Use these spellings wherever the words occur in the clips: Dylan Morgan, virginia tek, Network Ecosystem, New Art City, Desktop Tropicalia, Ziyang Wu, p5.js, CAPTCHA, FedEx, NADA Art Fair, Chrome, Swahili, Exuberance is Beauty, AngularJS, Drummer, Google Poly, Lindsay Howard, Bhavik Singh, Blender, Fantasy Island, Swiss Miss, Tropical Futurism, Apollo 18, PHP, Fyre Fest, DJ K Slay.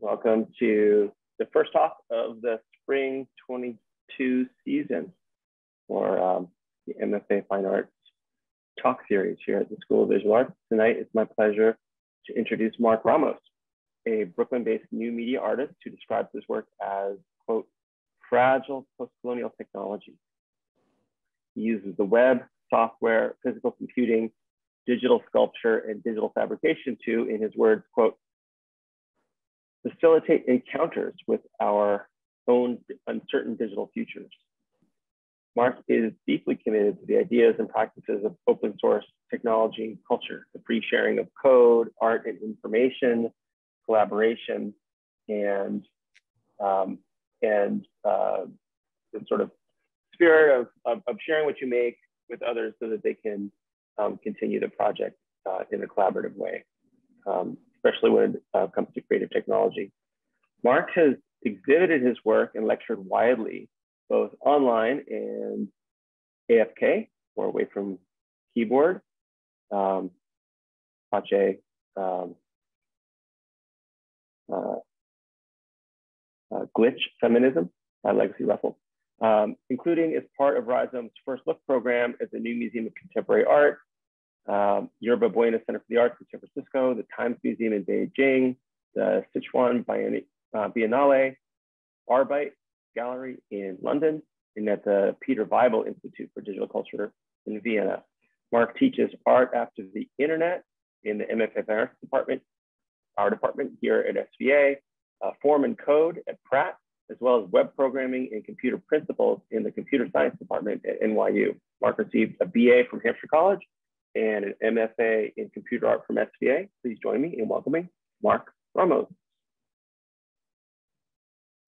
Welcome to the first talk of the Spring 22 season for the MFA Fine Arts Talk Series here at the School of Visual Arts. Tonight, it's my pleasure to introduce Mark Ramos, a Brooklyn-based new media artist who describes his work as, quote, fragile post-colonial technology. He uses the web, software, physical computing, digital sculpture, and digital fabrication to, in his words, quote, facilitate encounters with our own uncertain digital futures. Mark is deeply committed to the ideas and practices of open source technology and culture, the free sharing of code, art, and information, collaboration, and the sort of spirit of sharing what you make with others so that they can continue the project in a collaborative way. Especially when it comes to creative technology. Mark has exhibited his work and lectured widely, both online and AFK, or away from keyboard, CAPTCHA, Glitch Feminism by Legacy Ruffle, including as part of Rhizome's First Look program at the New Museum of Contemporary Art, Yerba Buena Center for the Arts in San Francisco, the Times Museum in Beijing, the Sichuan Biennale, Arebyte Gallery in London, and at the Peter Weibel Institute for Digital Culture in Vienna. Mark teaches art after the internet in the MFA Arts Department, our department here at SVA, form and code at Pratt, as well as web programming and computer principles in the computer science department at NYU. Mark received a BA from Hampshire College and an MFA in computer art from SVA. Please join me in welcoming Mark Ramos.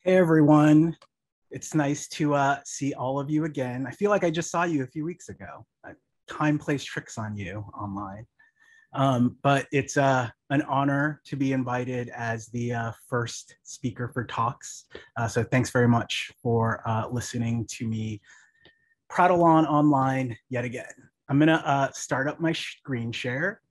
Hey everyone, it's nice to see all of you again. I feel like I just saw you a few weeks ago. Time plays tricks on you online. But it's an honor to be invited as the first speaker for talks. So thanks very much for listening to me prattle on online yet again. I'm going to start up my screen share.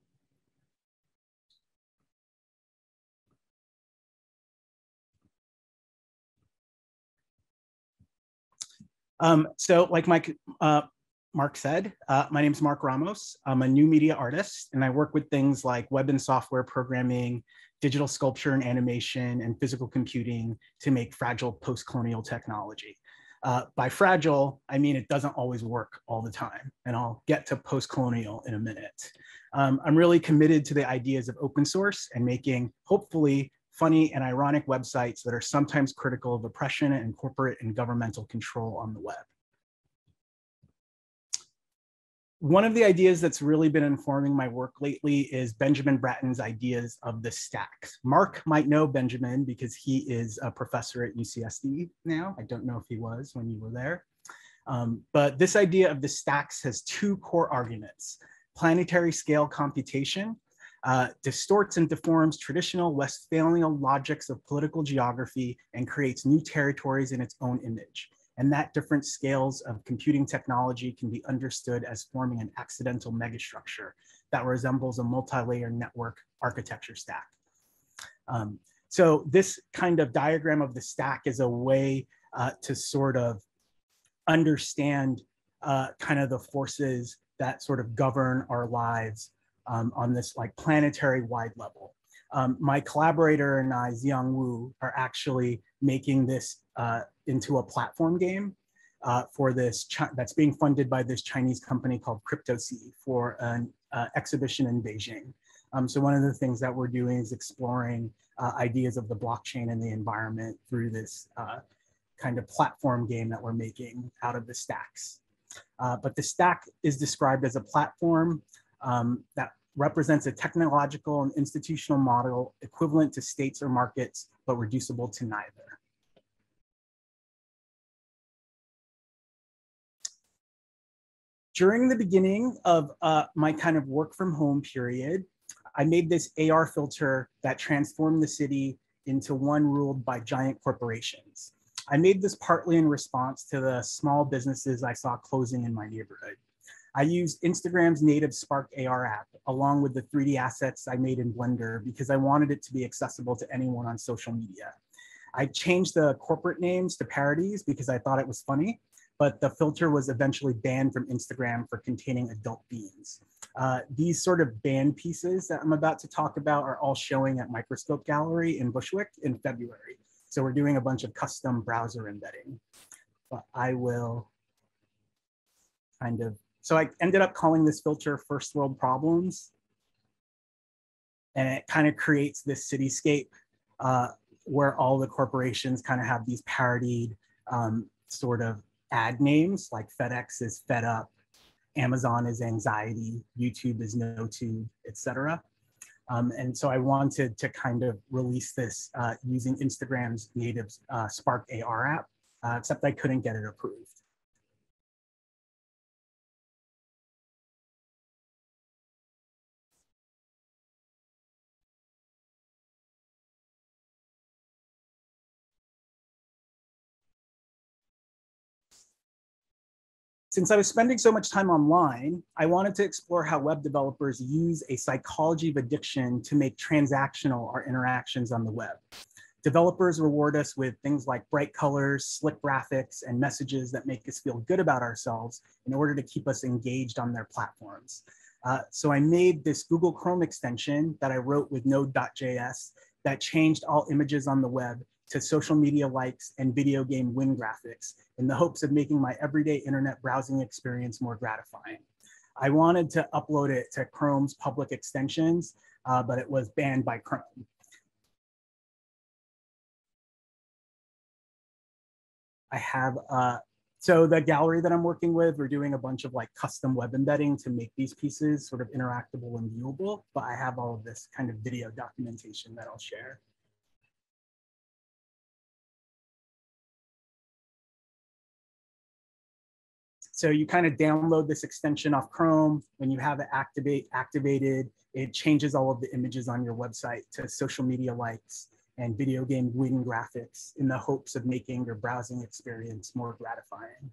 So like Mark said, my name is Mark Ramos. I'm a new media artist, and I work with things like web and software programming, digital sculpture and animation, and physical computing to make fragile post-colonial technology. By fragile, I mean it doesn't always work all the time, and I'll get to post-colonial in a minute. I'm really committed to the ideas of open source and making, hopefully, funny and ironic websites that are sometimes critical of oppression and corporate and governmental control on the web. One of the ideas that's really been informing my work lately is Benjamin Bratton's ideas of the stacks. Mark might know Benjamin because he is a professor at UCSD now. I don't know if he was when you were there. But this idea of the stacks has two core arguments. Planetary scale computation distorts and deforms traditional Westphalian logics of political geography and creates new territories in its own image. And that different scales of computing technology can be understood as forming an accidental megastructure that resembles a multi-layer network architecture stack. So this kind of diagram of the stack is a way to sort of understand kind of the forces that sort of govern our lives on this like planetary wide level. My collaborator and I, Ziyang Wu, are actually making this into a platform game for this that's being funded by this Chinese company called CryptoSea for an exhibition in Beijing. So one of the things that we're doing is exploring ideas of the blockchain and the environment through this kind of platform game that we're making out of the stacks. But the stack is described as a platform that represents a technological and institutional model equivalent to states or markets, but reducible to neither. During the beginning of my kind of work from home period, I made this AR filter that transformed the city into one ruled by giant corporations. I made this partly in response to the small businesses I saw closing in my neighborhood. I used Instagram's native Spark AR app along with the 3D assets I made in Blender because I wanted it to be accessible to anyone on social media. I changed the corporate names to parodies because I thought it was funny, but the filter was eventually banned from Instagram for containing adult themes. These sort of banned pieces that I'm about to talk about are all showing at Microscope Gallery in Bushwick in February. So we're doing a bunch of custom browser embedding. But I will kind of, so I ended up calling this filter First World Problems. And it kind of creates this cityscape where all the corporations kind of have these parodied sort of ad names, like FedEx is Fed Up, Amazon is Anxiety, YouTube is NoTube, et cetera. And so I wanted to kind of release this using Instagram's native Spark AR app, except I couldn't get it approved. Since I was spending so much time online, I wanted to explore how web developers use a psychology of addiction to make transactional our interactions on the web. Developers reward us with things like bright colors, slick graphics, and messages that make us feel good about ourselves in order to keep us engaged on their platforms. So I made this Google Chrome extension that I wrote with Node.js that changed all images on the web to social media likes and video game win graphics in the hopes of making my everyday internet browsing experience more gratifying. I wanted to upload it to Chrome's public extensions, but it was banned by Chrome. I have, so the gallery that I'm working with, we're doing a bunch of like custom web embedding to make these pieces sort of interactable and viewable, but I have all of this kind of video documentation that I'll share. So you kind of download this extension off Chrome. When you have it activated, it changes all of the images on your website to social media likes and video game win graphics in the hopes of making your browsing experience more gratifying.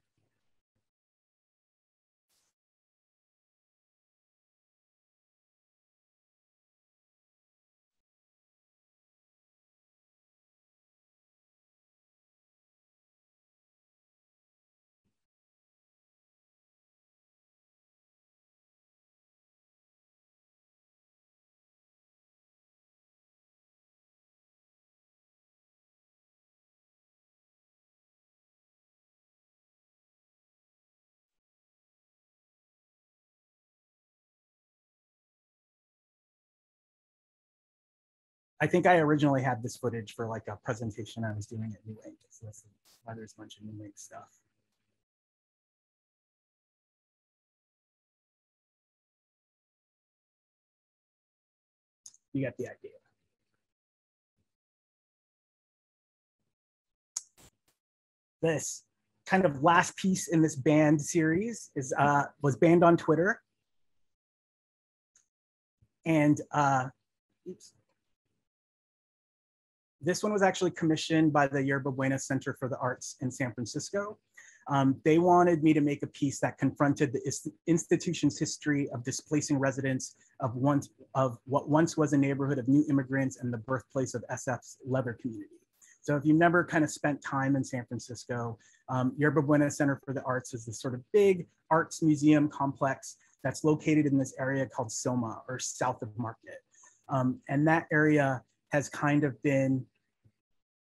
I think I originally had this footage for like a presentation I was doing at New Inc. So that's why there's a bunch of New Inc stuff. You got the idea. This kind of last piece in this banned series is was banned on Twitter, and oops. This one was actually commissioned by the Yerba Buena Center for the Arts in San Francisco. They wanted me to make a piece that confronted the institution's history of displacing residents of what once was a neighborhood of new immigrants and the birthplace of SF's leather community. So if you've never kind of spent time in San Francisco, Yerba Buena Center for the Arts is this sort of big arts museum complex that's located in this area called Soma, or south of Market. And that area has kind of been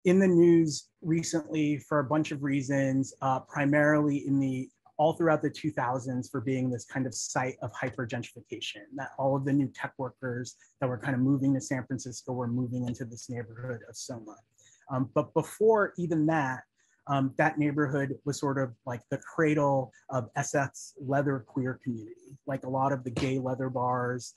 in the news recently for a bunch of reasons, primarily in all throughout the 2000s for being this kind of site of hyper-gentrification, that all of the new tech workers that were kind of moving to San Francisco were moving into this neighborhood of Soma. But before even that, that neighborhood was sort of like the cradle of SF's leather queer community. Like a lot of the gay leather bars,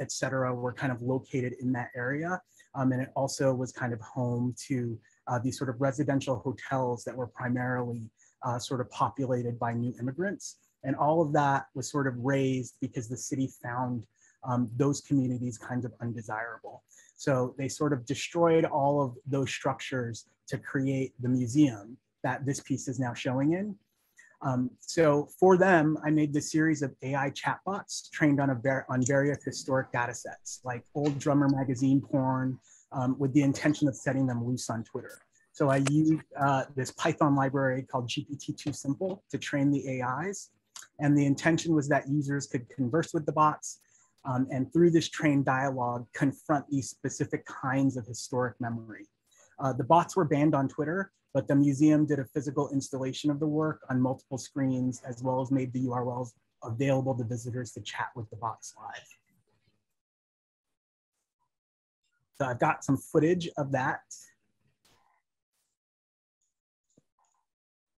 et cetera, were kind of located in that area. And it also was kind of home to these sort of residential hotels that were primarily sort of populated by new immigrants. And all of that was sort of razed because the city found those communities kind of undesirable. So they sort of destroyed all of those structures to create the museum that this piece is now showing in. So for them, I made this series of AI chatbots trained on various historic data sets, like old Drummer magazine porn, with the intention of setting them loose on Twitter. So I used this Python library called GPT2 Simple to train the AIs. And the intention was that users could converse with the bots and through this trained dialogue, confront these specific kinds of historic memory. The bots were banned on Twitter, but the museum did a physical installation of the work on multiple screens, as well as made the URLs available to visitors to chat with the bots live. So I've got some footage of that.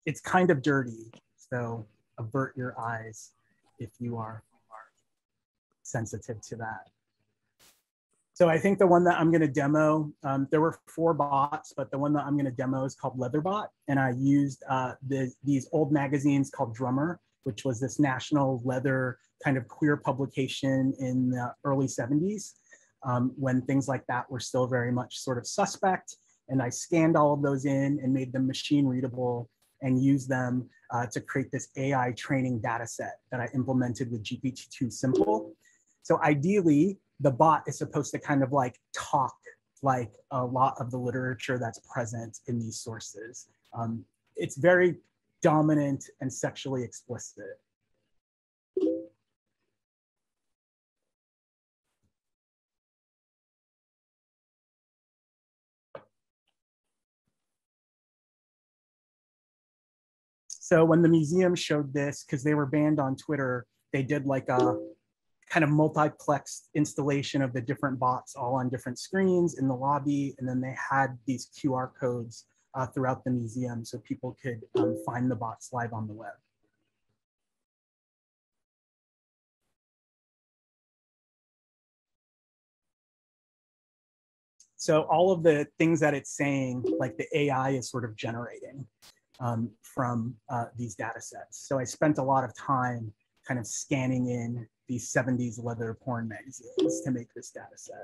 It's kind of dirty, so avert your eyes if you are sensitive to that. So I think the one that I'm going to demo, there were 4 bots, but the one that I'm going to demo is called Leatherbot. And I used these old magazines called Drummer, which was this national leather kind of queer publication in the early 70s, when things like that were still very much sort of suspect. And I scanned all of those in and made them machine readable and used them to create this AI training data set that I implemented with GPT2 Simple. So ideally, the bot is supposed to kind of like talk like a lot of the literature that's present in these sources. It's very dominant and sexually explicit. So when the museum showed this, because they were banned on Twitter, they did like a kind of multiplexed installation of the different bots all on different screens in the lobby. And then they had these QR codes throughout the museum so people could find the bots live on the web. So all of the things that it's saying, like the AI is sort of generating from these data sets. So I spent a lot of time kind of scanning in these 70s leather porn magazines to make this data set.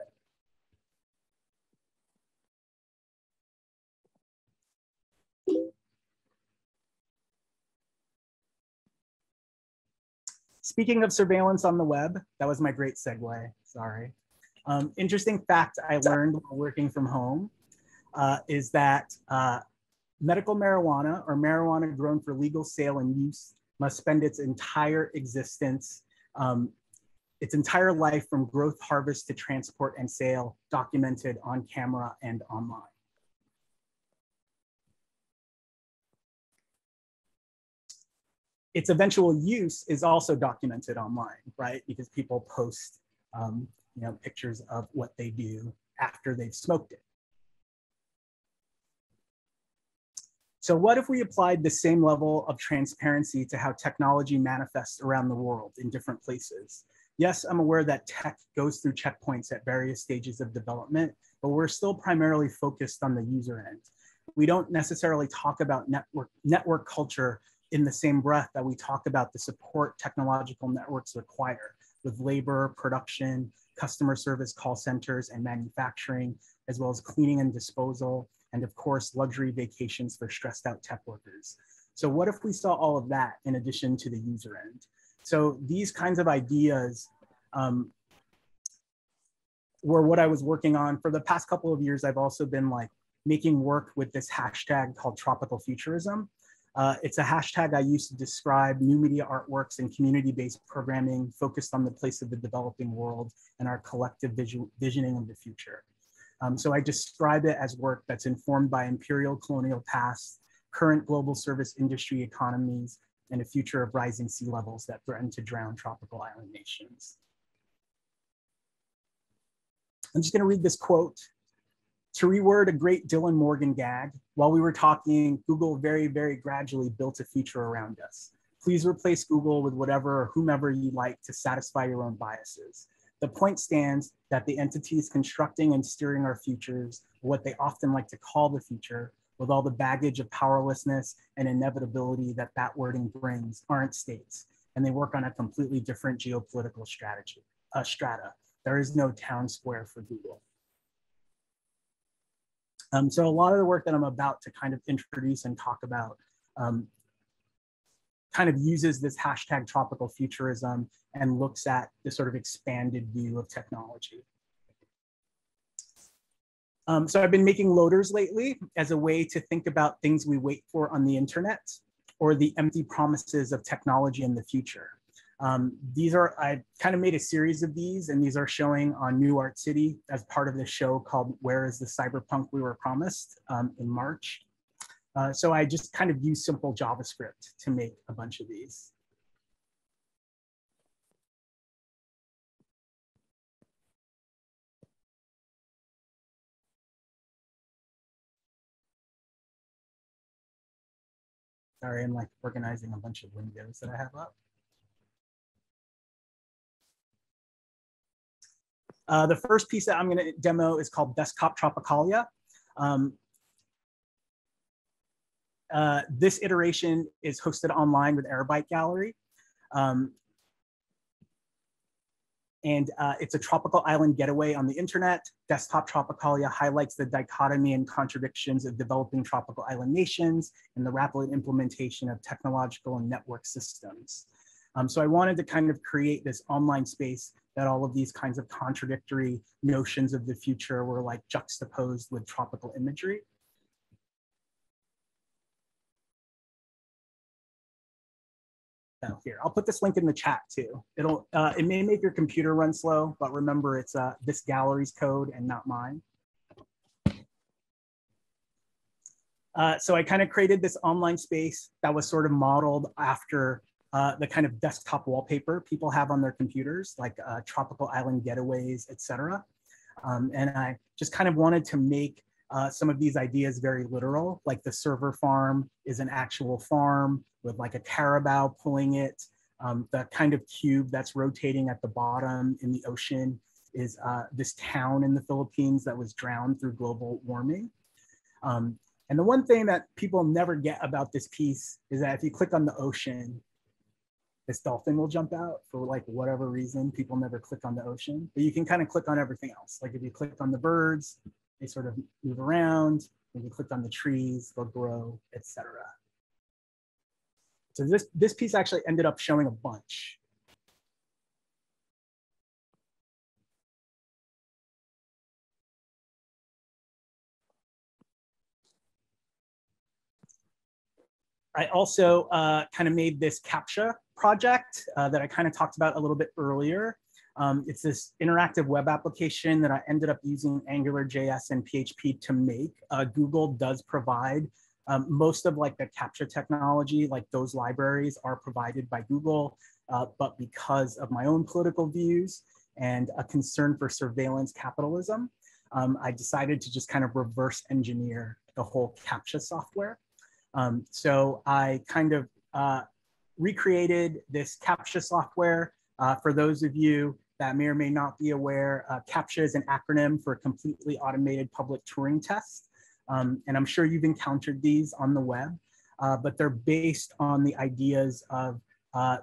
Speaking of surveillance on the web, that was my great segue, sorry. Interesting fact I learned while working from home is that medical marijuana or marijuana grown for legal sale and use must spend its entire existence, its entire life from growth, harvest to transport and sale, documented on camera and online. Its eventual use is also documented online, right? Because people post you know, pictures of what they do after they've smoked it. So what if we applied the same level of transparency to how technology manifests around the world in different places? Yes, I'm aware that tech goes through checkpoints at various stages of development, but we're still primarily focused on the user end. We don't necessarily talk about network culture in the same breath that we talk about the support technological networks require with labor, production, customer service call centers, and manufacturing, as well as cleaning and disposal, and of course, luxury vacations for stressed out tech workers. So what if we saw all of that in addition to the user end? So these kinds of ideas were what I was working on. For the past couple of years, I've also been like making work with this hashtag called Tropical Futurism. It's a hashtag I use to describe new media artworks and community-based programming focused on the place of the developing world and our collective visioning of the future. So I describe it as work that's informed by imperial colonial past, current global service industry economies, and a future of rising sea levels that threaten to drown tropical island nations. I'm just going to read this quote. To reword a great Dylan Morgan gag, while we were talking, Google very, very gradually built a future around us. Please replace Google with whatever or whomever you like to satisfy your own biases. The point stands that the entities constructing and steering our futures, what they often like to call the future, with all the baggage of powerlessness and inevitability that that wording brings, aren't states, and they work on a completely different geopolitical strategy, strata. There is no town square for Google. So a lot of the work that I'm about to kind of introduce and talk about kind of uses this hashtag Tropical Futurism and looks at the sort of expanded view of technology. So I've been making loaders lately as a way to think about things we wait for on the internet or the empty promises of technology in the future. These are, I kind of made a series of these, and these are showing on New Art City as part of the show called Where is the Cyberpunk We Were Promised in March. So I just kind of used simple JavaScript to make a bunch of these. Sorry, I'm like organizing a bunch of windows that I have up. The first piece that I'm going to demo is called Desktop Tropicalia. This iteration is hosted online with Arebyte Gallery. And it's a tropical island getaway on the internet. Desktop Tropicalia highlights the dichotomy and contradictions of developing tropical island nations and the rapid implementation of technological and network systems. So I wanted to kind of create this online space that all of these kinds of contradictory notions of the future were like juxtaposed with tropical imagery. Oh, here, I'll put this link in the chat too. It'll, it may make your computer run slow, but remember it's this gallery's code and not mine. So I kind of created this online space that was sort of modeled after the kind of desktop wallpaper people have on their computers, like tropical island getaways, etc. And I just kind of wanted to make some of these ideas very literal, like the server farm is an actual farm with like a carabao pulling it. The kind of cube that's rotating at the bottom in the ocean is this town in the Philippines that was drowned through global warming. And the one thing that people never get about this piece is that if you click on the ocean, this dolphin will jump out for like whatever reason. People never click on the ocean, but you can kind of click on everything else. Like if you click on the birds, they sort of move around. If you click on the trees, they'll grow, etc. So this piece actually ended up showing a bunch. I also kind of made this CAPTCHA project that I kind of talked about a little bit earlier. It's this interactive web application that I ended up using AngularJS and PHP to make. Google does provide most of like the CAPTCHA technology, like those libraries are provided by Google, but because of my own political views and a concern for surveillance capitalism, I decided to just kind of reverse engineer the whole CAPTCHA software. So I kind of recreated this CAPTCHA software. For those of you that may or may not be aware, CAPTCHA is an acronym for a completely automated public Turing test. And I'm sure you've encountered these on the web, but they're based on the ideas of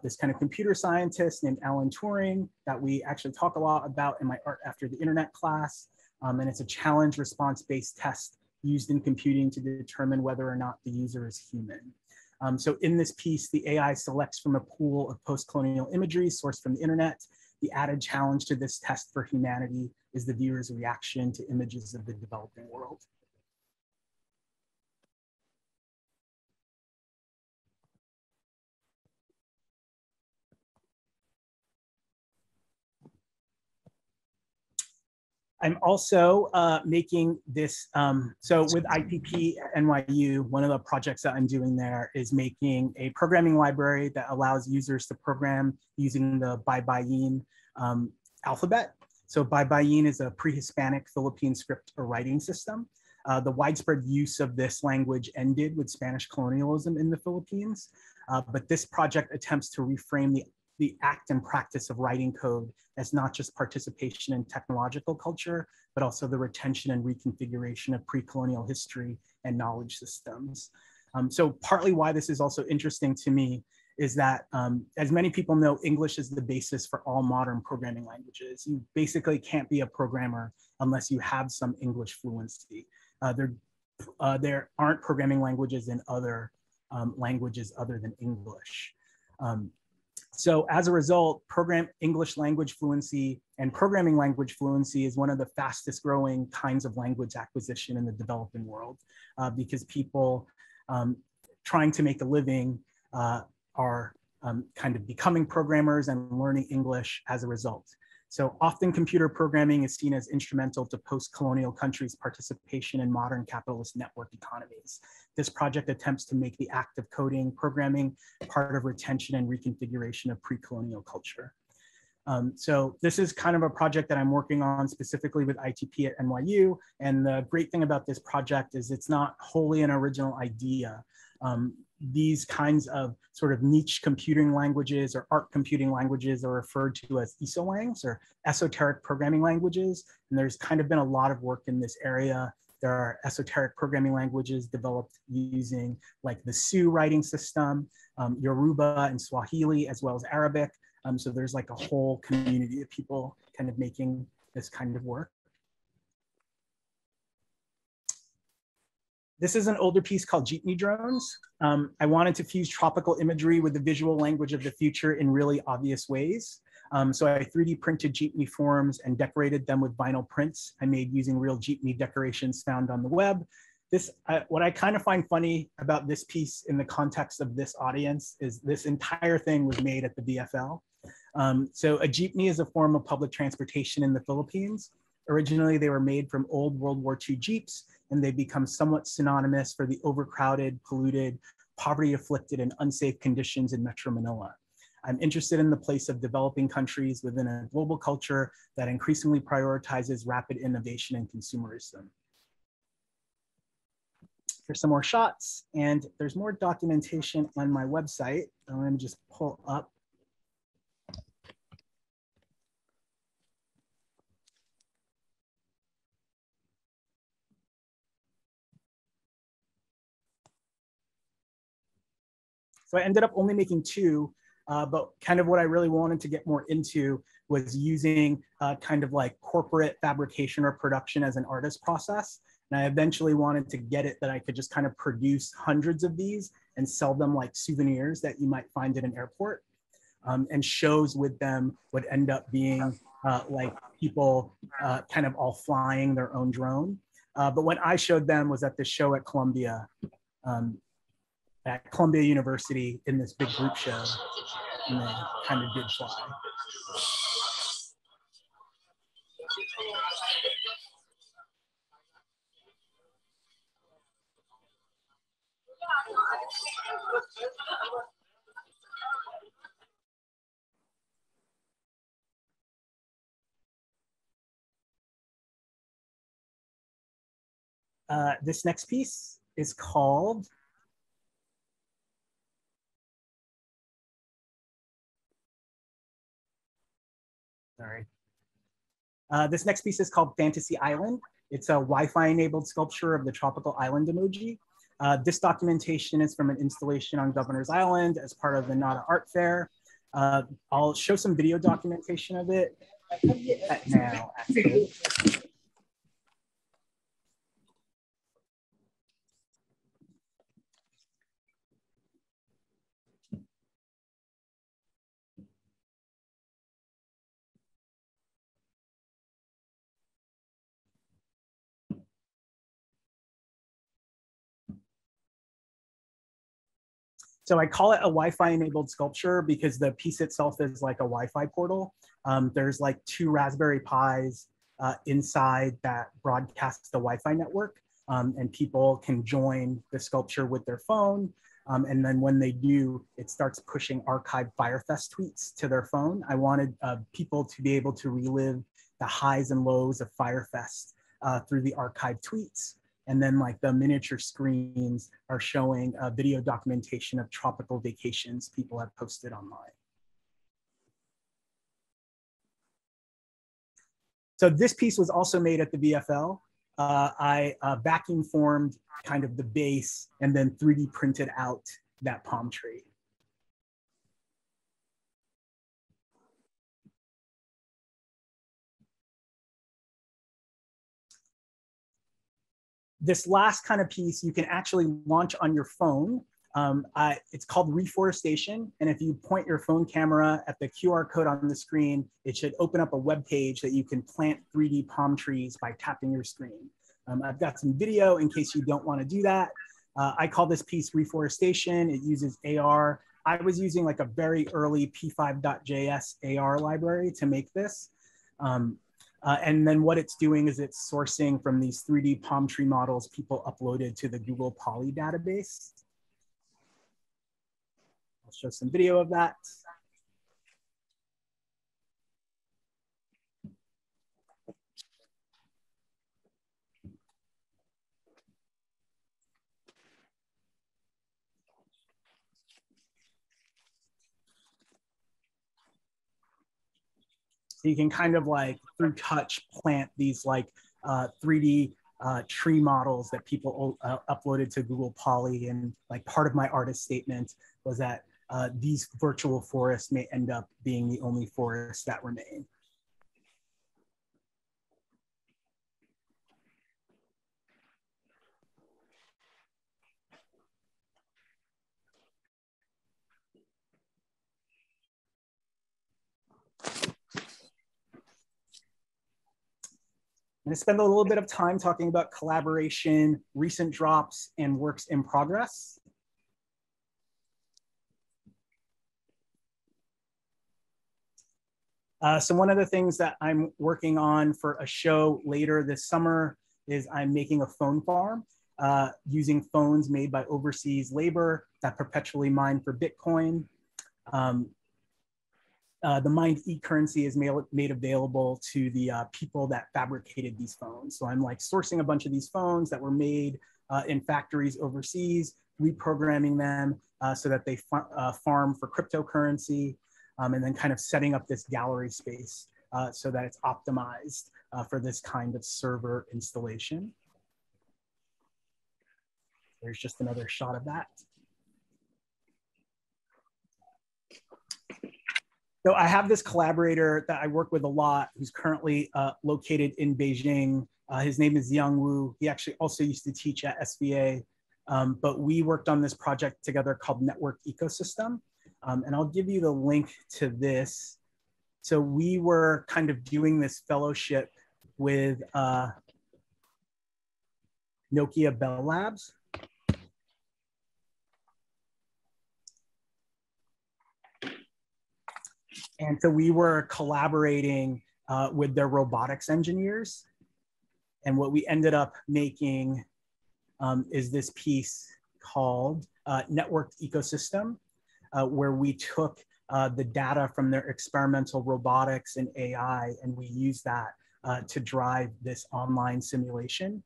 this kind of computer scientist named Alan Turing that we actually talk a lot about in my Art After the Internet class. And it's a challenge response-based test used in computing to determine whether or not the user is human. So in this piece, the AI selects from a pool of post-colonial imagery sourced from the internet. The added challenge to this test for humanity is the viewer's reaction to images of the developing world. I'm also making this, so with ITP NYU, one of the projects that I'm doing there is making a programming library that allows users to program using the Baybayin alphabet. So Baybayin is a pre-Hispanic Philippine script or writing system. The widespread use of this language ended with Spanish colonialism in the Philippines, but this project attempts to reframe the act and practice of writing code as not just participation in technological culture, but also the retention and reconfiguration of pre-colonial history and knowledge systems. So partly why this is also interesting to me is that as many people know, English is the basis for all modern programming languages. You basically can't be a programmer unless you have some English fluency. There aren't programming languages in other languages other than English. So as a result, program English language fluency and programming language fluency is one of the fastest growing kinds of language acquisition in the developing world, because people trying to make a living are kind of becoming programmers and learning English as a result. So often computer programming is seen as instrumental to post-colonial countries' participation in modern capitalist network economies. This project attempts to make the act of coding, programming, part of retention and reconfiguration of pre-colonial culture. So this is kind of a project that I'm working on specifically with ITP at NYU. And the great thing about this project is it's not wholly an original idea. These kinds of sort of niche computing languages or art computing languages are referred to as ESOLANGs, or esoteric programming languages. And there's kind of been a lot of work in this area. There are esoteric programming languages developed using like the Sioux writing system, Yoruba and Swahili, as well as Arabic. So there's like a whole community of people kind of making this kind of work. This is an older piece called Jeepney Drones. I wanted to fuse tropical imagery with the visual language of the future in really obvious ways. So I 3D printed jeepney forms and decorated them with vinyl prints I made using real jeepney decorations found on the web. This, what I kind of find funny about this piece in the context of this audience is this entire thing was made at the BFL. So a jeepney is a form of public transportation in the Philippines. Originally, they were made from old World War II Jeeps, and they've become somewhat synonymous for the overcrowded, polluted, poverty-afflicted, and unsafe conditions in Metro Manila. I'm interested in the place of developing countries within a global culture that increasingly prioritizes rapid innovation and consumerism. Here's some more shots, and there's more documentation on my website. I'm gonna just pull up. So I ended up only making two, but kind of what I really wanted to get more into was using kind of like corporate fabrication or production as an artist process. And I eventually wanted to get it that I could just kind of produce hundreds of these and sell them like souvenirs that you might find at an airport. And shows with them would end up being like people kind of all flying their own drone. But when I showed them was at the show at Columbia. At Columbia University in this big group show, and then kind of did fly. This next piece is called this next piece is called Fantasy Island. It's a Wi-Fi enabled sculpture of the tropical island emoji. This documentation is from an installation on Governor's Island as part of the Nada Art Fair. I'll show some video documentation of it now. Actually. So I call it a Wi-Fi enabled sculpture because the piece itself is like a Wi-Fi portal. There's like two Raspberry Pis inside that broadcasts the Wi-Fi network, and people can join the sculpture with their phone. And then when they do, it starts pushing archived Fyre Fest tweets to their phone. I wanted people to be able to relive the highs and lows of Fyre Fest through the archived tweets. And then like the miniature screens are showing a video documentation of tropical vacations people have posted online. So this piece was also made at the VFL. I vacuum formed kind of the base and then 3D printed out that palm tree. This last kind of piece you can actually launch on your phone It's called Reforestation, and if you point your phone camera at the QR code on the screen, it should open up a web page that you can plant 3D palm trees by tapping your screen. I've got some video in case you don't want to do that. I call this piece Reforestation. It uses AR. I was using like a very early P5.js AR library to make this. And then what it's doing is it's sourcing from these 3D palm tree models people uploaded to the Google Poly database. I'll show some video of that. So you can kind of like through touch plant these like 3D tree models that people uploaded to Google Poly. And like part of my artist statement was that these virtual forests may end up being the only forests that remain. I'm going to spend a little bit of time talking about collaboration, recent drops, and works in progress. So one of the things that I'm working on for a show later this summer is I'm making a phone farm using phones made by overseas labor that perpetually mine for Bitcoin. The mined e-currency is made available to the people that fabricated these phones. So I'm like sourcing a bunch of these phones that were made in factories overseas, reprogramming them so that they farm for cryptocurrency. And then kind of setting up this gallery space so that it's optimized for this kind of server installation. There's just another shot of that. So I have this collaborator that I work with a lot who's currently located in Beijing. His name is Ziyang Wu. He actually also used to teach at SVA, but we worked on this project together called Network Ecosystem. And I'll give you the link to this. So we were kind of doing this fellowship with Nokia Bell Labs. And so we were collaborating with their robotics engineers. And what we ended up making is this piece called Network Ecosystem. Where we took the data from their experimental robotics and AI, and we used that to drive this online simulation.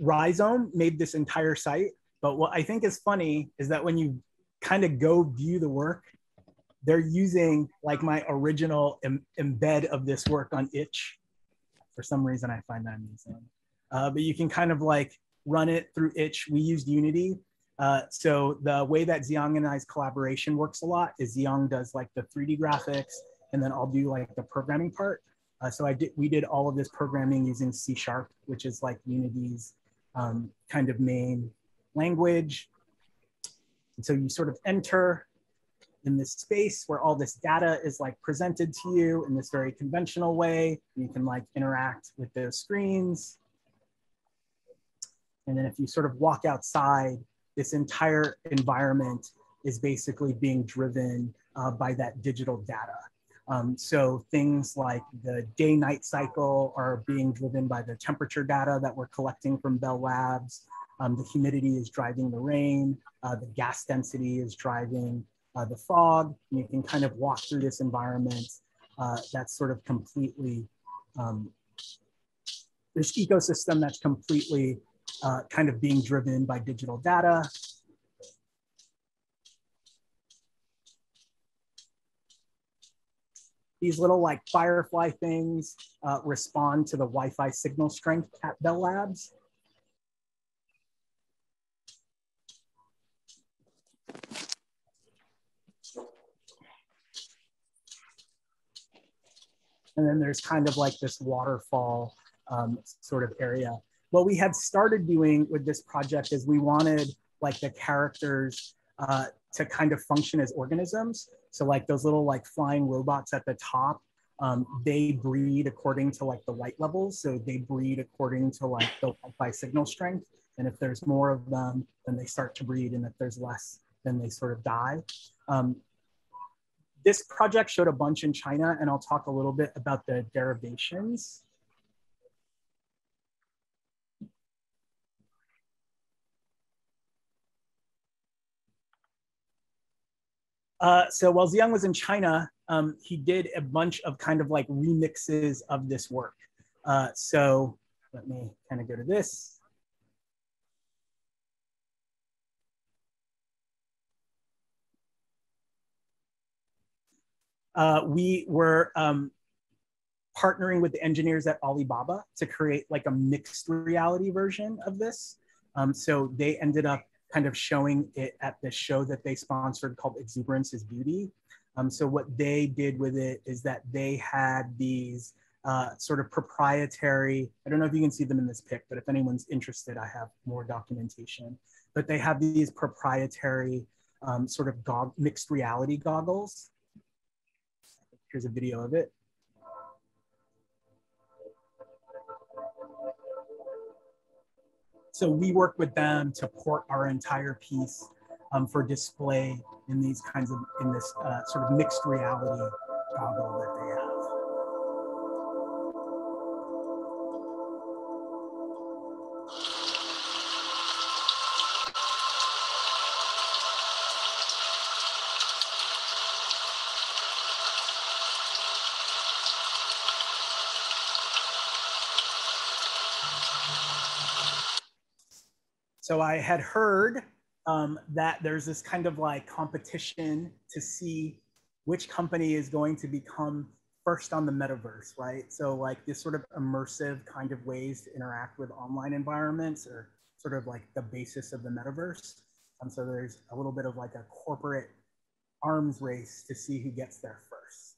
Rhizome made this entire site, but what I think is funny is that when you kind of go view the work, they're using like my original embed of this work on itch. For some reason, I find that amusing. But you can kind of like run it through itch. We used Unity. So the way that Ziyang and I's collaboration works a lot is Ziyang does like the 3D graphics, and then I'll do like the programming part. So we did all of this programming using C#, which is like Unity's kind of main language. And so you sort of enter in this space where all this data is like presented to you in this very conventional way. You can like interact with those screens. And then if you sort of walk outside, this entire environment is basically being driven by that digital data. So things like the day-night cycle are being driven by the temperature data that we're collecting from Bell Labs. The humidity is driving the rain. The gas density is driving the fog. And you can kind of walk through this environment that's sort of completely, this ecosystem that's completely kind of being driven by digital data. These little like firefly things respond to the Wi-Fi signal strength at Bell Labs. And then there's kind of like this waterfall sort of area. What we had started doing with this project is we wanted like the characters to kind of function as organisms. So like those little like flying robots at the top, they breed according to like the light levels. So they breed according to like the Wi-Fi signal strength. And if there's more of them, then they start to breed. And if there's less, then they sort of die. This project showed a bunch in China, and I'll talk a little bit about the derivations. So while Ziyang was in China, he did a bunch of kind of like remixes of this work. So let me kind of go to this. We were partnering with the engineers at Alibaba to create like a mixed reality version of this. So they ended up kind of showing it at the show that they sponsored called Exuberance is Beauty. So what they did with it is that they had these sort of proprietary, I don't know if you can see them in this pic, but if anyone's interested, I have more documentation. But they have these proprietary sort of mixed reality goggles. Here's a video of it. So we work with them to port our entire piece for display in these kinds of, in this sort of mixed reality goggle that they have. So I had heard that there's this kind of like competition to see which company is going to become first on the metaverse, right? So like this sort of immersive kind of ways to interact with online environments are sort of like the basis of the metaverse. And so there's a little bit of like a corporate arms race to see who gets there first.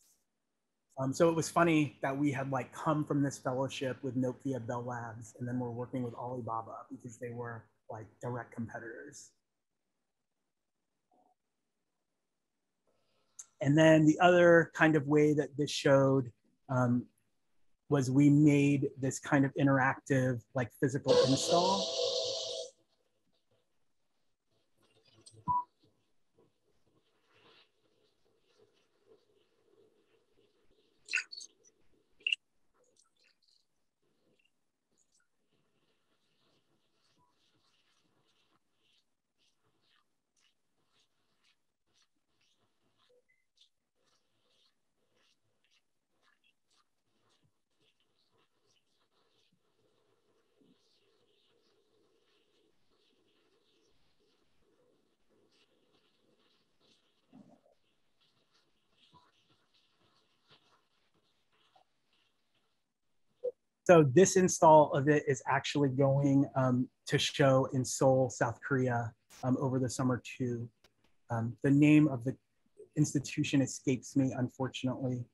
So it was funny that we had like come from this fellowship with Nokia Bell Labs, and then we're working with Alibaba because they were like direct competitors. And then the other kind of way that this showed was we made this kind of interactive, like physical install. So this install of it is actually going to show in Seoul, South Korea over the summer too. The name of the institution escapes me, unfortunately.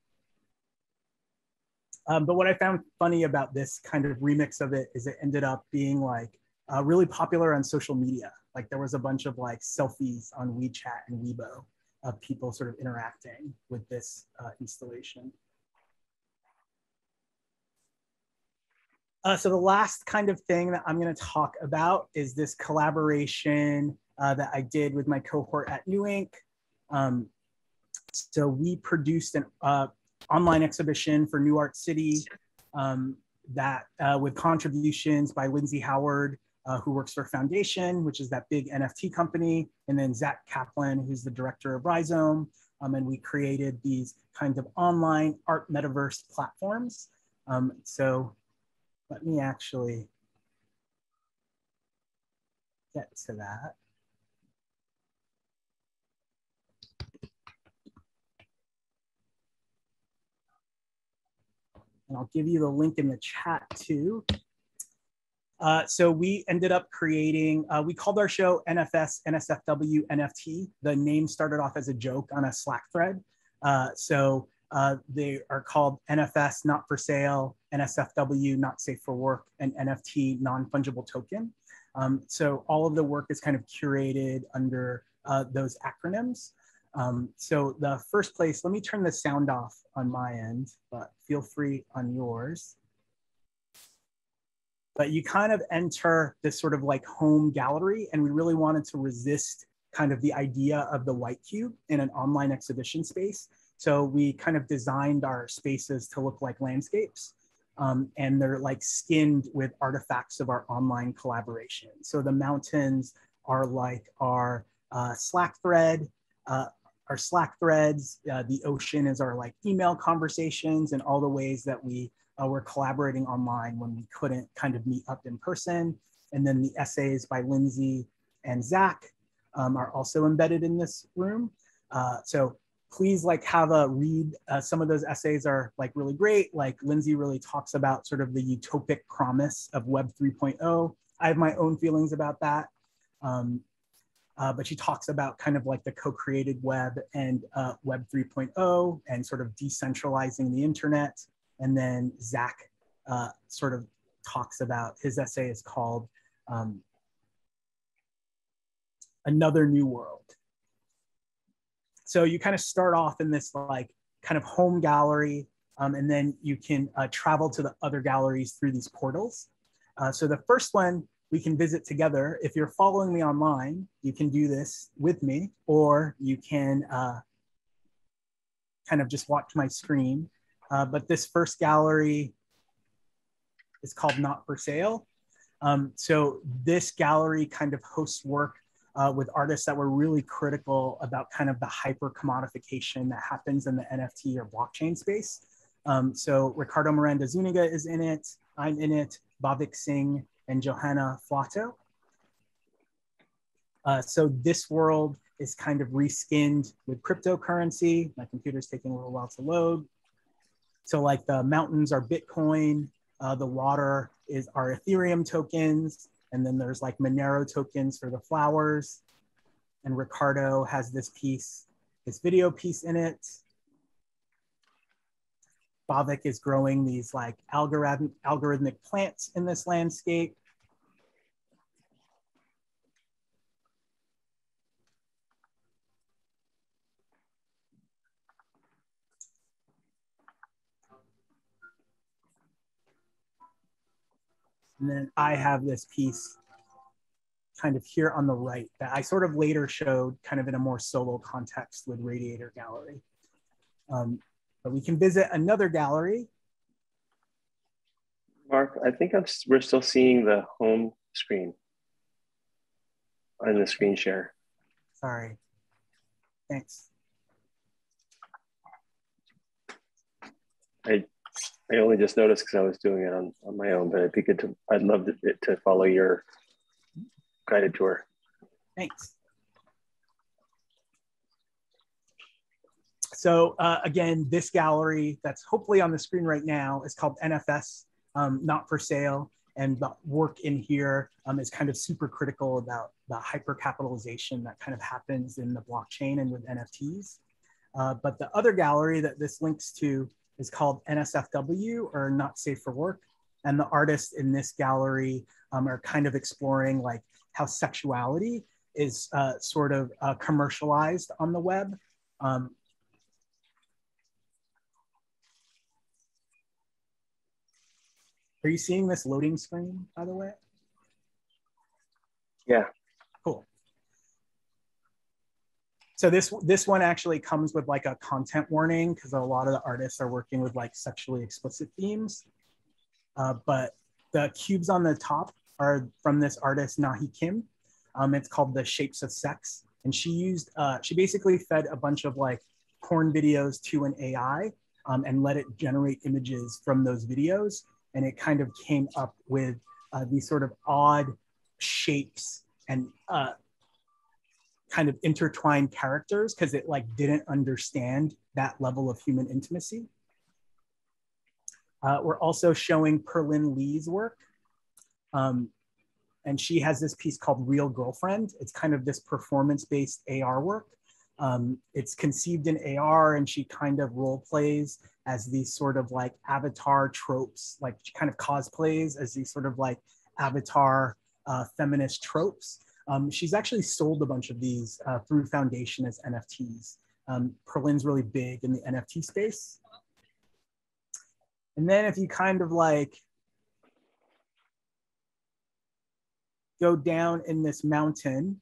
But what I found funny about this kind of remix of it is it ended up being like really popular on social media. Like there was a bunch of like selfies on WeChat and Weibo of people sort of interacting with this installation. So the last kind of thing that I'm going to talk about is this collaboration that I did with my cohort at New Inc. So we produced an online exhibition for New Art City that with contributions by Lindsay Howard, who works for Foundation, which is that big NFT company, and then Zach Kaplan, who's the director of Rhizome. And we created these kinds of online art metaverse platforms. So let me actually get to that. And I'll give you the link in the chat too. So we ended up creating, we called our show NFS, NSFW, NFT. The name started off as a joke on a Slack thread. They are called NFS, not for sale, NSFW, not safe for work, and NFT, non-fungible token. So all of the work is kind of curated under those acronyms. So the first place, let me turn the sound off on my end, but feel free on yours. But you kind of enter this sort of like home gallery, and we really wanted to resist kind of the idea of the white cube in an online exhibition space. So we kind of designed our spaces to look like landscapes, and they're like skinned with artifacts of our online collaboration. So the mountains are like our Slack thread, our Slack threads, the ocean is our like email conversations, and all the ways that we were collaborating online when we couldn't kind of meet up in person. And then the essays by Lindsay and Zach are also embedded in this room. So please like have a read. Some of those essays are like really great. Like Lindsay really talks about sort of the utopic promise of Web 3.0. I have my own feelings about that. But she talks about kind of like the co-created web and Web 3.0 and sort of decentralizing the internet. And then Zach sort of talks about, his essay is called Another New World. So you kind of start off in this like kind of home gallery, and then you can travel to the other galleries through these portals. So the first one, we can visit together. If you're following me online, you can do this with me, or you can kind of just watch my screen. But this first gallery is called Not For Sale. So this gallery kind of hosts work with artists that were really critical about kind of the hyper commodification that happens in the NFT or blockchain space. So Ricardo Miranda Zuniga is in it, I'm in it, Bhavik Singh, and Johanna Flato. So this world is kind of reskinned with cryptocurrency. My computer's taking a little while to load. So like the mountains are Bitcoin, the water is our Ethereum tokens, and then there's like Monero tokens for the flowers. And Ricardo has this piece, this video piece in it. Bhavik is growing these like algorithmic plants in this landscape. And then I have this piece kind of here on the right that I sort of later showed kind of in a more solo context with Radiator Gallery. But we can visit another gallery. Mark, I think we're still seeing the home screen on the screen share. Sorry. Thanks. I only just noticed because I was doing it on my own, but it'd be good to, I'd love to follow your guided tour. Thanks. So again, this gallery that's hopefully on the screen right now is called NFS, Not For Sale. And the work in here is kind of super critical about the hypercapitalization that kind of happens in the blockchain and with NFTs. But the other gallery that this links to is called NSFW, or Not Safe For Work. And the artists in this gallery are kind of exploring like how sexuality is sort of commercialized on the web. Are you seeing this loading screen, by the way? Yeah. Cool. So this one actually comes with like a content warning because a lot of the artists are working with like sexually explicit themes. But the cubes on the top are from this artist, Nahi Kim. It's called The Shapes of Sex. And she used, she basically fed a bunch of like porn videos to an AI and let it generate images from those videos. And it kind of came up with these sort of odd shapes and kind of intertwined characters because it like didn't understand that level of human intimacy. We're also showing Perlin Lee's work. And she has this piece called Real Girlfriend. It's kind of this performance-based AR work. It's conceived in AR, and she kind of role plays as these sort of like avatar tropes, like she kind of cosplays as these sort of like avatar feminist tropes. She's actually sold a bunch of these through Foundation as NFTs. Perlin's really big in the NFT space. And then if you kind of like go down in this mountain,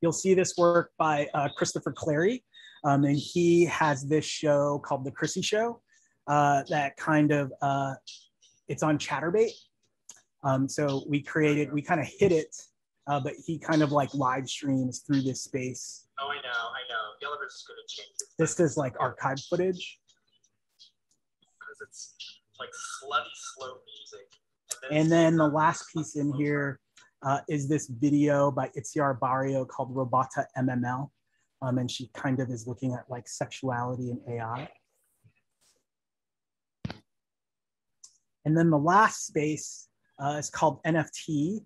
you'll see this work by Christopher Clary, and he has this show called The Chrissy Show that kind of, it's on Chatterbait. So we kind of hid it, but he kind of like live streams through this space. Oh, I know, I know. The elevator's just gonna change it. This is like archive footage. Because it's like slutty, slow music. And then the last piece in here is this video by Itziar Barrio called Robota MML. And she kind of is looking at like sexuality and AI. And then the last space is called NFT.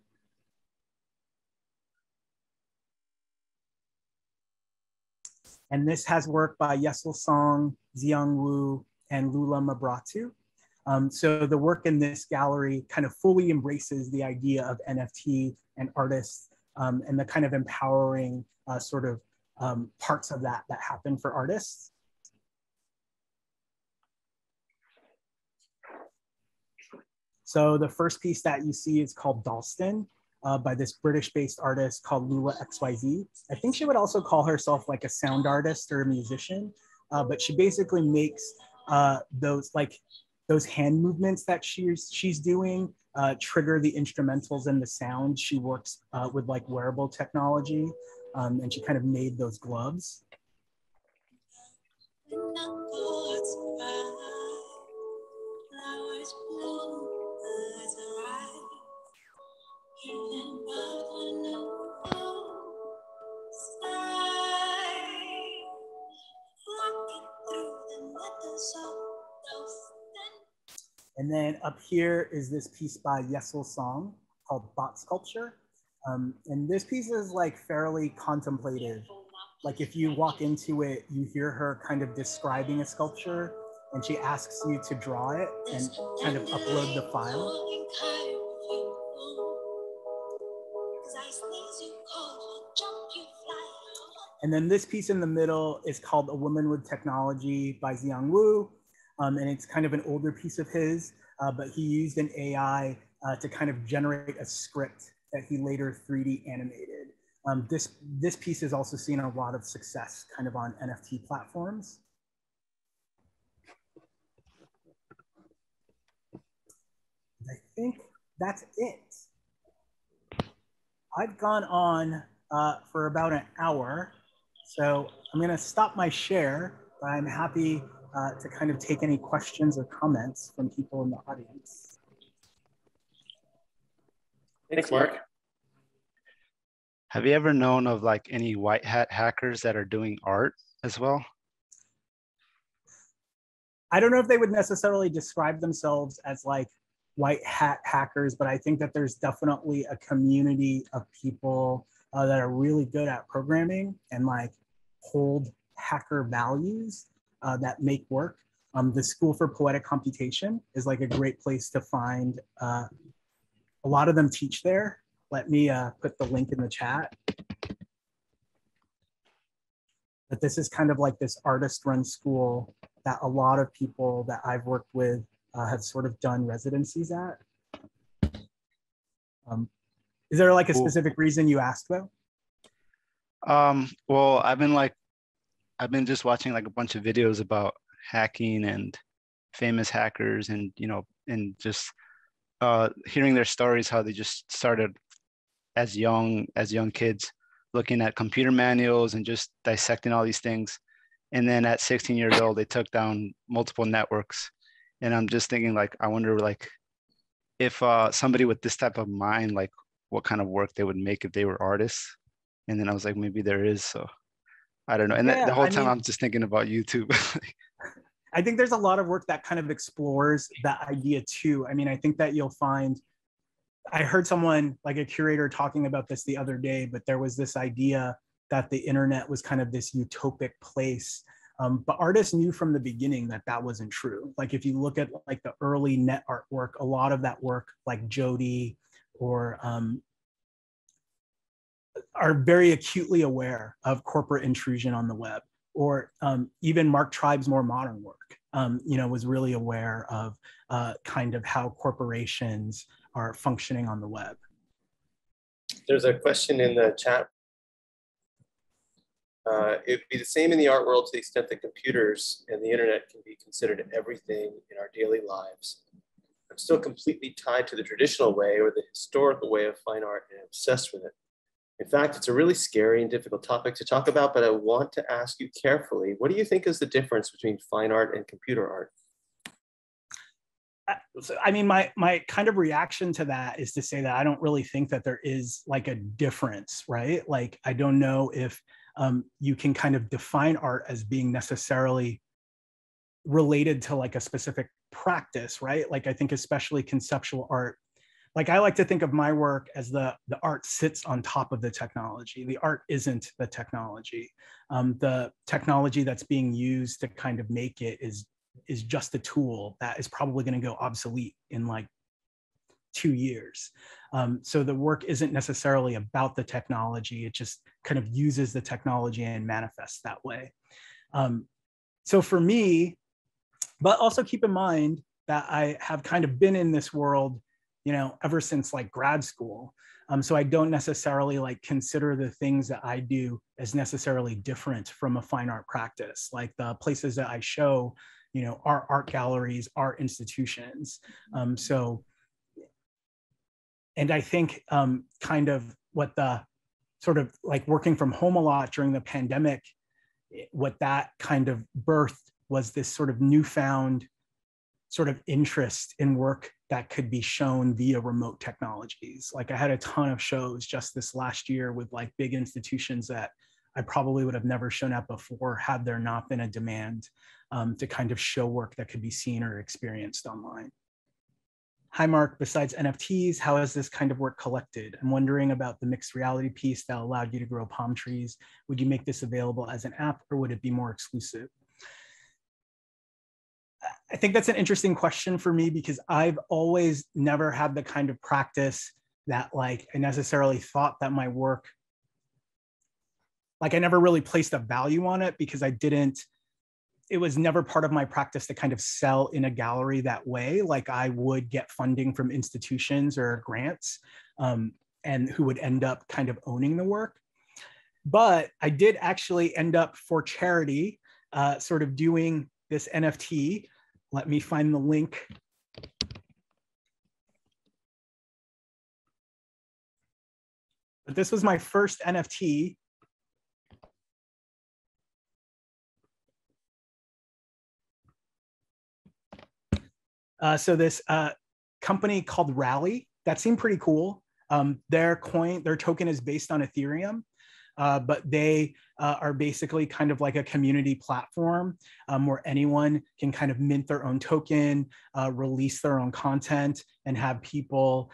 And this has work by Yesel Song, Ziyang Wu, and Lula Mabratu. So the work in this gallery kind of fully embraces the idea of NFT and artists and the kind of empowering sort of parts of that that happen for artists. So the first piece that you see is called Dalston by this British-based artist called Lula XYZ. I think she would also call herself like a sound artist or a musician, but she basically makes those hand movements that she's doing trigger the instrumentals and the sound. She works with like wearable technology and she kind of made those gloves. And then up here is this piece by Yesel Song called Bot Sculpture. And this piece is like fairly contemplative. Like if you walk into it, you hear her kind of describing a sculpture and she asks you to draw it and kind of upload the file. And then this piece in the middle is called A Woman with Technology by Ziyang Wu. And it's kind of an older piece of his, but he used an AI to kind of generate a script that he later 3D animated. This piece has also seen a lot of success kind of on NFT platforms. I think that's it. I've gone on for about an hour, so I'm gonna stop my share, but I'm happy to kind of take any questions or comments from people in the audience. Thanks, Mark. Have you ever known of like any white hat hackers that are doing art as well? I don't know if they would necessarily describe themselves as like white hat hackers, but I think that there's definitely a community of people that are really good at programming and like hold hacker values that make work. The School for Poetic Computation is like a great place to find. A lot of them teach there. Let me put the link in the chat. But this is kind of like this artist-run school that a lot of people that I've worked with have sort of done residencies at. Is there like a specific reason you asked though? Well, I've been just watching like a bunch of videos about hacking and famous hackers and, you know, and just hearing their stories, how they just started as young kids looking at computer manuals and just dissecting all these things. And then at 16 years old, they took down multiple networks. And I'm just thinking like, I wonder like if somebody with this type of mind, like what kind of work they would make if they were artists. And then I was like, maybe there is, so. I don't know. And yeah, the whole time I'm just thinking about YouTube. I think there's a lot of work that kind of explores that idea too. I mean, I think that you'll find I heard someone, like a curator, talking about this the other day, but there was this idea that the internet was kind of this utopic place. But artists knew from the beginning that that wasn't true. Like if you look at like the early net artwork, a lot of that work, like Jodi, or are very acutely aware of corporate intrusion on the web, or even Mark Tribe's more modern work, you know, was really aware of kind of how corporations are functioning on the web. There's a question in the chat. It would be the same in the art world to the extent that computers and the internet can be considered everything in our daily lives. I'm still completely tied to the traditional way or the historical way of fine art and obsessed with it. In fact, it's a really scary and difficult topic to talk about, but I want to ask you carefully, what do you think is the difference between fine art and computer art? I mean, my kind of reaction to that is to say that I don't really think that there is like a difference, right? Like, I don't know if you can kind of define art as being necessarily related to like a specific practice, right? Like I think especially conceptual art, like I like to think of my work as the art sits on top of the technology. The art isn't the technology. The technology that's being used to kind of make it is just a tool that is probably going to go obsolete in like 2 years. So the work isn't necessarily about the technology. It just kind of uses the technology and manifests that way. So for me, but also keep in mind that I have kind of been in this world, you know, ever since like grad school. So I don't necessarily like consider the things that I do as necessarily different from a fine art practice. Like the places that I show, you know, are art galleries, are institutions. And I think kind of what the sort of like working from home a lot during the pandemic, what that kind of birthed was this sort of newfound sort of interest in work that could be shown via remote technologies. Like I had a ton of shows just this last year with like big institutions that I probably would have never shown up before had there not been a demand to kind of show work that could be seen or experienced online. Hi, Mark, besides NFTs, how is this kind of work collected? I'm wondering about the mixed reality piece that allowed you to grow palm trees. Would you make this available as an app or would it be more exclusive? I think that's an interesting question for me because I've always never had the kind of practice that like I necessarily thought that my work, like I never really placed a value on it because I didn't, it was never part of my practice to kind of sell in a gallery that way. Like I would get funding from institutions or grants and who would end up kind of owning the work. But I did actually end up for charity sort of doing this NFT. Let me find the link. But this was my first NFT. So this company called Rally, that seemed pretty cool. Their coin, their token is based on Ethereum, but they are basically kind of like a community platform where anyone can kind of mint their own token, release their own content, and have people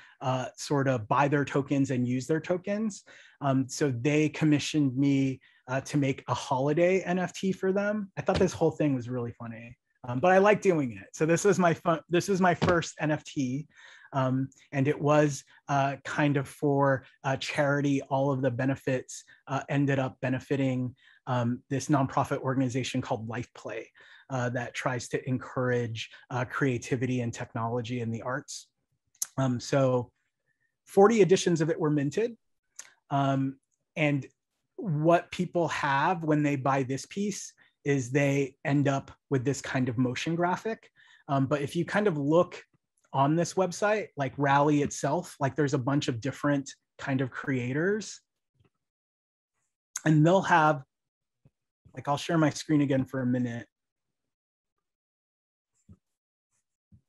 sort of buy their tokens and use their tokens. So they commissioned me to make a holiday NFT for them. I thought this whole thing was really funny. But I like doing it. So this was my first NFT, and it was kind of for charity. All of the benefits ended up benefiting this nonprofit organization called Life Play that tries to encourage creativity and technology in the arts. So 40 editions of it were minted, and what people have when they buy this piece is they end up with this kind of motion graphic. But if you kind of look on this website, like Rally itself, like there's a bunch of different kind of creators. And they'll have, like I'll share my screen again for a minute.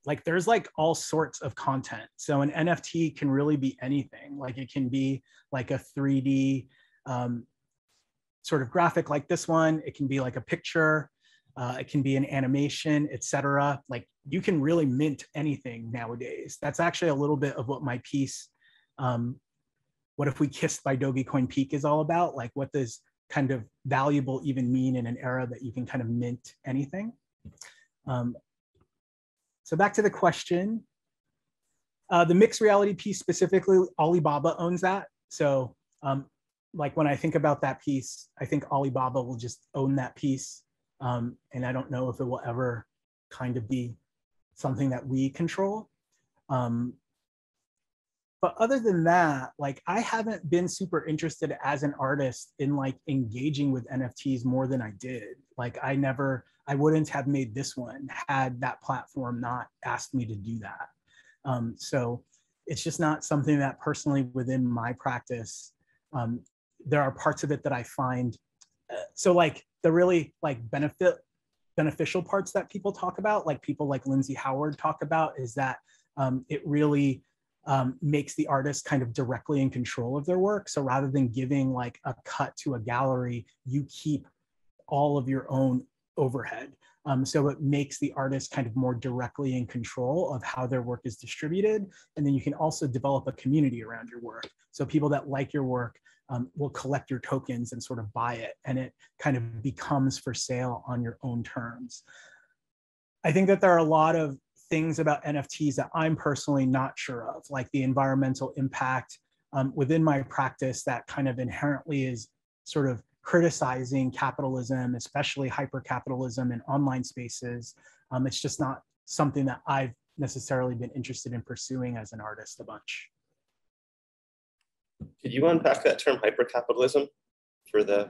Like there's like all sorts of content. So an NFT can really be anything. Like it can be like a 3D, sort of graphic like this one. It can be like a picture, it can be an animation, etc. Like you can really mint anything nowadays. That's actually a little bit of what my piece what if we kissed by Dogecoin peak is all about. Like, what does kind of valuable even mean in an era that you can kind of mint anything? So back to the question. The mixed reality piece specifically, Alibaba owns that. So like when I think about that piece, I think Alibaba will just own that piece. And I don't know if it will ever kind of be something that we control. But other than that, like I haven't been super interested as an artist in like engaging with NFTs more than I did. Like I wouldn't have made this one had that platform not asked me to do that. So it's just not something that personally within my practice, there are parts of it that I find, so like the really like beneficial parts that people talk about, like people like Lindsay Howard talk about, is that it really makes the artist kind of directly in control of their work. So rather than giving like a cut to a gallery, you keep all of your own overhead. So it makes the artist kind of more directly in control of how their work is distributed. And then you can also develop a community around your work. So people that like your work will collect your tokens and sort of buy it. And it kind of becomes for sale on your own terms. I think that there are a lot of things about NFTs that I'm personally not sure of, like the environmental impact within my practice that kind of inherently is sort of criticizing capitalism, especially hypercapitalism in online spaces. It's just not something that I've necessarily been interested in pursuing as an artist a bunch. Could you unpack that term hypercapitalism for those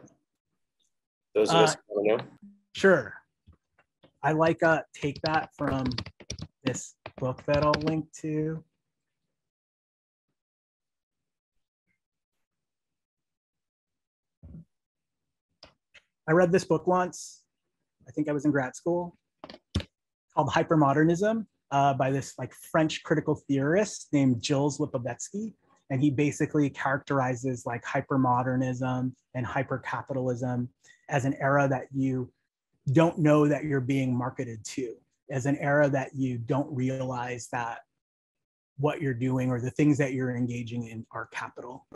of us who don't know? Sure. I like to take that from this book that I'll link to. I read this book once, I think I was in grad school, called Hypermodernism by this like French critical theorist named Gilles Lipovetsky. And he basically characterizes like hypermodernism and hypercapitalism as an era that you don't know that you're being marketed to, as an era that you don't realize that what you're doing or the things that you're engaging in are capital.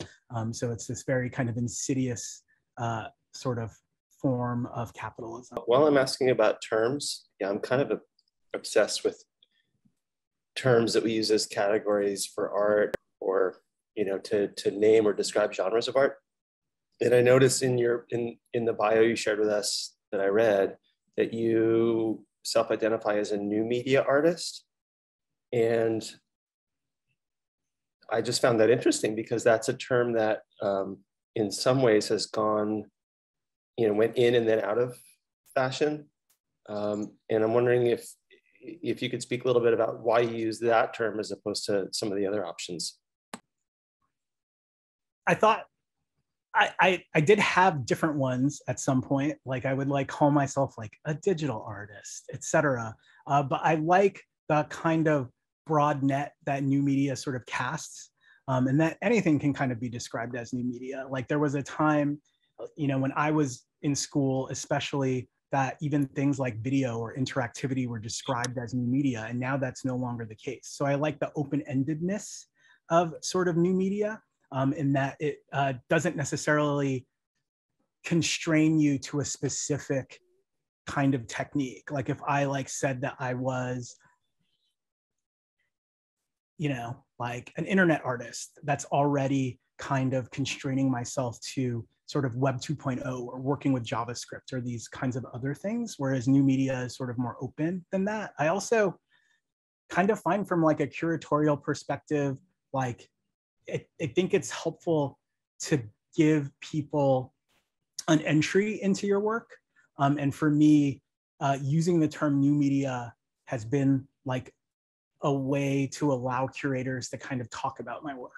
So it's this very kind of insidious sort of form of capitalism. While I'm asking about terms, yeah, I'm kind of obsessed with terms that we use as categories for art or, you know, to name or describe genres of art. And I noticed in your in the bio you shared with us that I read that you self-identify as a new media artist. And I just found that interesting because that's a term that in some ways has gone, you know, went in and then out of fashion. And I'm wondering if you could speak a little bit about why you use that term as opposed to some of the other options. I thought I did have different ones at some point. Like I would like call myself like a digital artist, etc. But I like the kind of broad net that new media sort of casts, and that anything can kind of be described as new media. Like there was a time, you know, when I was in school, especially, that even things like video or interactivity were described as new media, and now that's no longer the case. So I like the open-endedness of sort of new media in that it doesn't necessarily constrain you to a specific kind of technique. Like if I like said that I was, you know, like an internet artist, that's already kind of constraining myself to sort of Web 2.0 or working with JavaScript or these kinds of other things, whereas new media is sort of more open than that. I also kind of find from like a curatorial perspective, like I think it's helpful to give people an entry into your work. And for me, using the term new media has been like a way to allow curators to kind of talk about my work.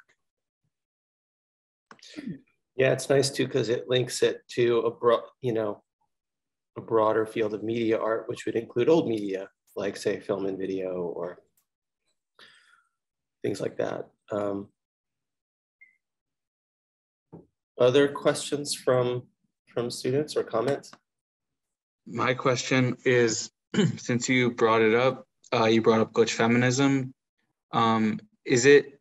Yeah, it's nice too because it links it to a broad, you know, a broader field of media art, which would include old media, like say film and video or things like that. Other questions from students or comments? My question is, since you brought up glitch feminism, is it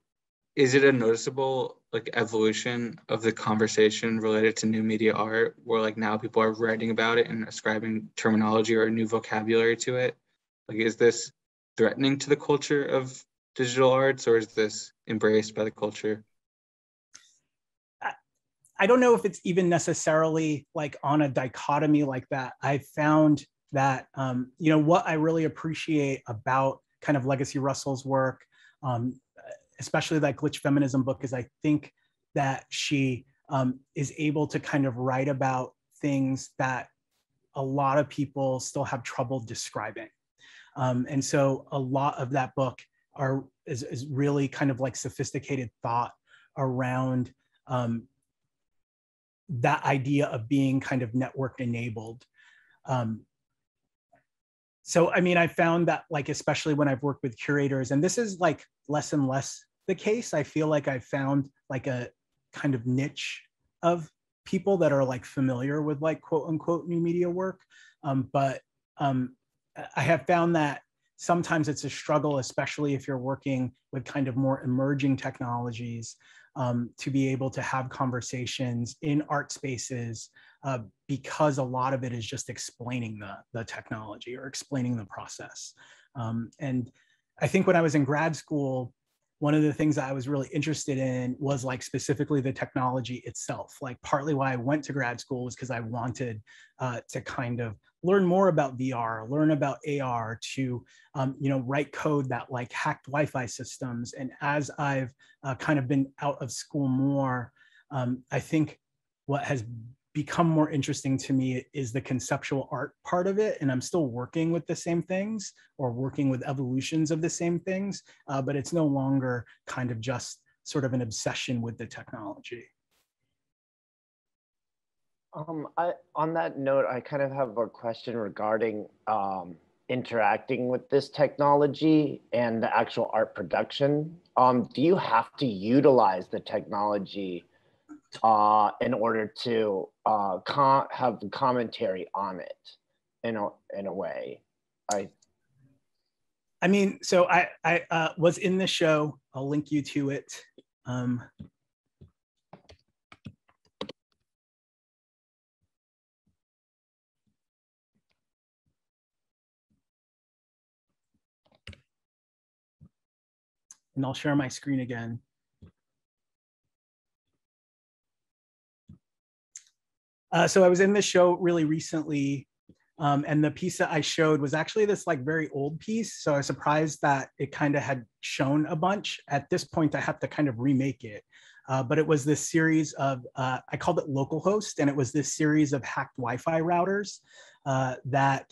is it a noticeable like evolution of the conversation related to new media art where like now people are writing about it and ascribing terminology or a new vocabulary to it? Like, is this threatening to the culture of digital arts, or is this embraced by the culture? I don't know if it's even necessarily like on a dichotomy like that. I found that, you know, what I really appreciate about kind of Legacy Russell's work, especially that Glitch Feminism book, is I think that she is able to kind of write about things that a lot of people still have trouble describing. And so a lot of that book is really kind of like sophisticated thought around that idea of being kind of network enabled. So, I mean, I found that like, especially when I've worked with curators, and this is like less and less the case, I feel like I've found like a kind of niche of people that are like familiar with like quote unquote new media work. But I have found that sometimes it's a struggle, especially if you're working with kind of more emerging technologies, to be able to have conversations in art spaces because a lot of it is just explaining the technology or explaining the process. And I think when I was in grad school, one of the things that I was really interested in was like specifically the technology itself. Like partly why I went to grad school was because I wanted to kind of learn more about VR, learn about AR, to you know, write code that like hacked Wi-Fi systems. And as I've kind of been out of school more, I think what has become more interesting to me is the conceptual art part of it. And I'm still working with the same things or working with evolutions of the same things, but it's no longer kind of just sort of an obsession with the technology. On that note, I kind of have a question regarding interacting with this technology and the actual art production. Do you have to utilize the technology in order to have commentary on it in a way? I mean, so I was in the show. I'll link you to it. And I'll share my screen again. So I was in this show really recently, and the piece that I showed was actually this like very old piece. So I was surprised that it kind of had shown a bunch. At this point, I have to kind of remake it. But it was this series of, I called it localhost, and it was this series of hacked Wi-Fi routers that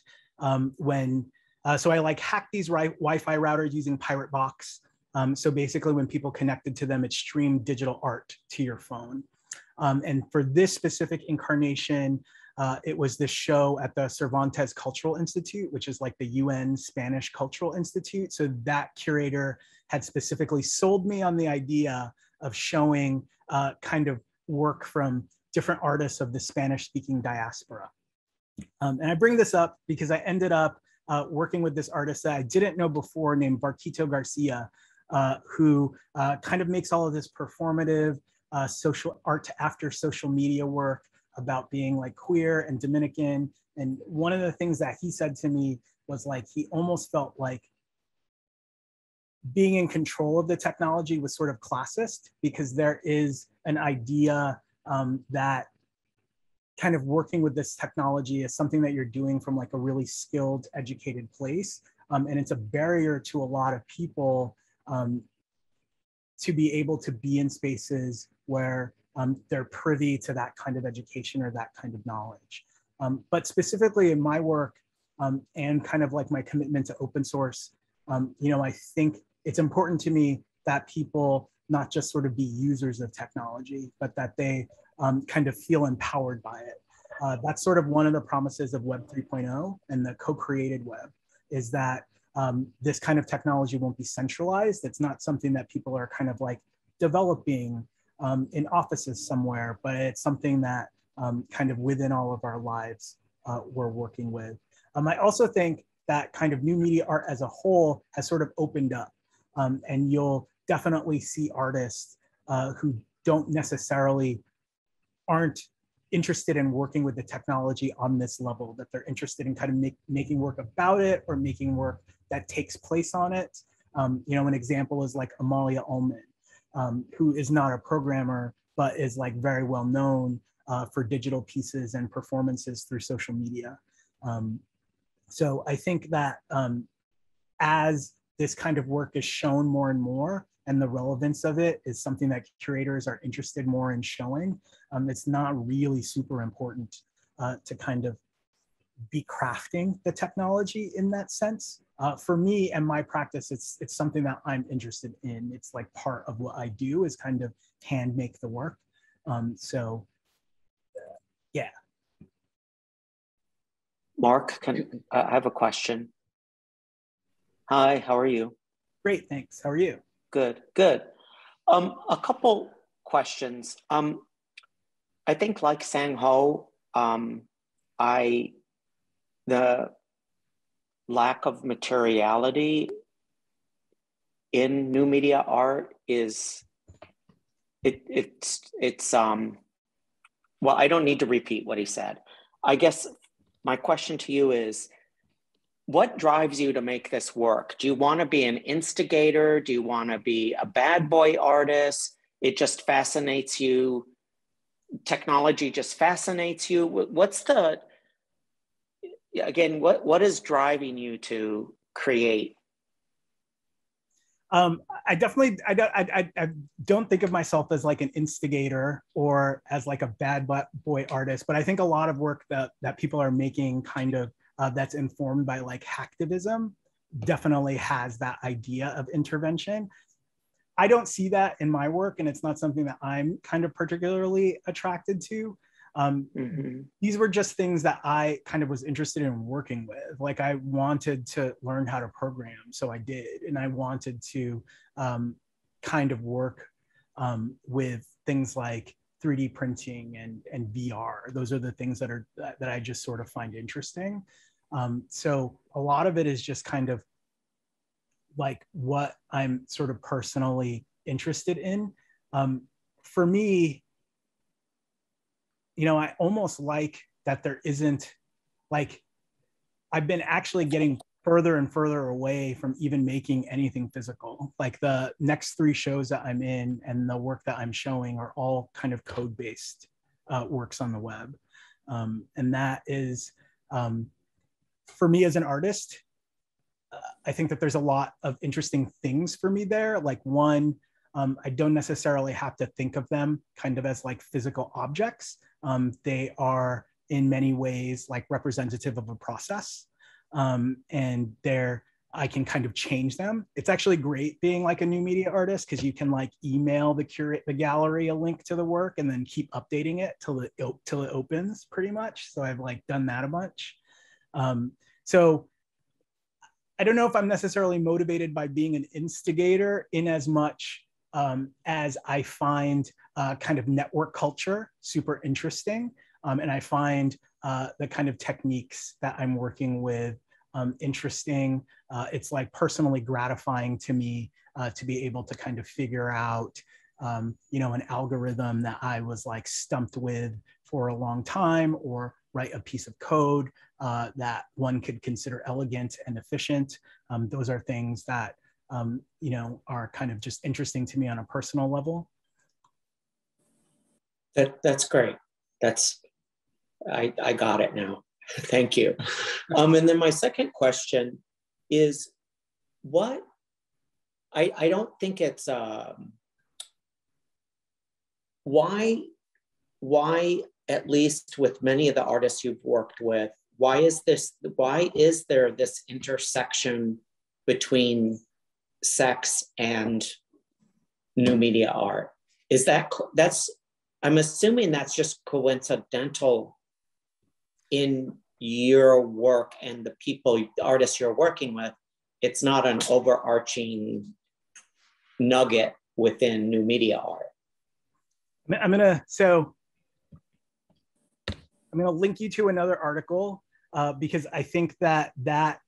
so I like hacked these Wi-Fi routers using Pirate Box. So basically when people connected to them, it streamed digital art to your phone. And for this specific incarnation, it was this show at the Cervantes Cultural Institute, which is like the UN Spanish Cultural Institute. So that curator had specifically sold me on the idea of showing kind of work from different artists of the Spanish-speaking diaspora. And I bring this up because I ended up working with this artist that I didn't know before named Barquito Garcia, who kind of makes all of this performative social art after social media work about being like queer and Dominican. And one of the things that he said to me was like, he almost felt like being in control of the technology was sort of classist, because there is an idea that kind of working with this technology is something that you're doing from like a really skilled, educated place. And it's a barrier to a lot of people to be able to be in spaces where they're privy to that kind of education or that kind of knowledge. But specifically in my work and kind of like my commitment to open source, you know, I think it's important to me that people not just sort of be users of technology, but that they kind of feel empowered by it. That's sort of one of the promises of Web 3.0 and the co-created web, is that this kind of technology won't be centralized. It's not something that people are kind of like developing in offices somewhere, but it's something that kind of within all of our lives we're working with. I also think that kind of new media art as a whole has sort of opened up, and you'll definitely see artists who don't necessarily aren't interested in working with the technology on this level, that they're interested in kind of making work about it or making work that takes place on it. You know, an example is like Amalia Ullman, who is not a programmer, but is like very well known for digital pieces and performances through social media. So I think that as this kind of work is shown more and more, and the relevance of it is something that curators are interested more in showing, it's not really super important to kind of be crafting the technology in that sense. For me and my practice, it's something that I'm interested in. It's like part of what I do is kind of hand make the work. Yeah. Mark, I have a question. Hi, how are you? Great, thanks. How are you? Good, good. A couple questions. I think like Sang Ho, the lack of materiality in new media art is, well, I don't need to repeat what he said. I guess my question to you is, what drives you to make this work? Do you want to be an instigator? Do you want to be a bad boy artist? It just fascinates you. Technology just fascinates you. What's the, again, what is driving you to create? I don't think of myself as like an instigator or as like a bad boy artist, but I think a lot of work that people are making kind of that's informed by like hacktivism definitely has that idea of intervention. I don't see that in my work, and it's not something that I'm kind of particularly attracted to. These were just things that I kind of was interested in working with. Like I wanted to learn how to program, so I did. And I wanted to kind of work with things like 3D printing and VR. Those are the things that are that I just sort of find interesting. So a lot of it is just kind of like what I'm sort of personally interested in. For me, you know, I almost like that there isn't, like, I've been actually getting further and further away from even making anything physical. Like the next three shows that I'm in and the work that I'm showing are all kind of code-based works on the web. And that is, for me as an artist, I think that there's a lot of interesting things for me there. Like one, I don't necessarily have to think of them kind of as like physical objects. They are in many ways like representative of a process, and I can kind of change them. It's actually great being like a new media artist because you can like email the gallery a link to the work and then keep updating it till it opens pretty much. So I've like done that a bunch. So I don't know if I'm necessarily motivated by being an instigator in as much as I find kind of network culture super interesting. And I find the kind of techniques that I'm working with interesting. It's like personally gratifying to me to be able to kind of figure out, you know, an algorithm that I was like stumped with for a long time, or write a piece of code that one could consider elegant and efficient. Those are things that, you know, are kind of just interesting to me on a personal level. That's great. I got it now. Thank you. And then my second question is, what, I don't think it's, why at least with many of the artists you've worked with, why is there this intersection between sex and new media art? Is that, I'm assuming that's just coincidental in your work and the people, the artists you're working with. It's not an overarching nugget within new media art. I'm gonna link you to another article because I think that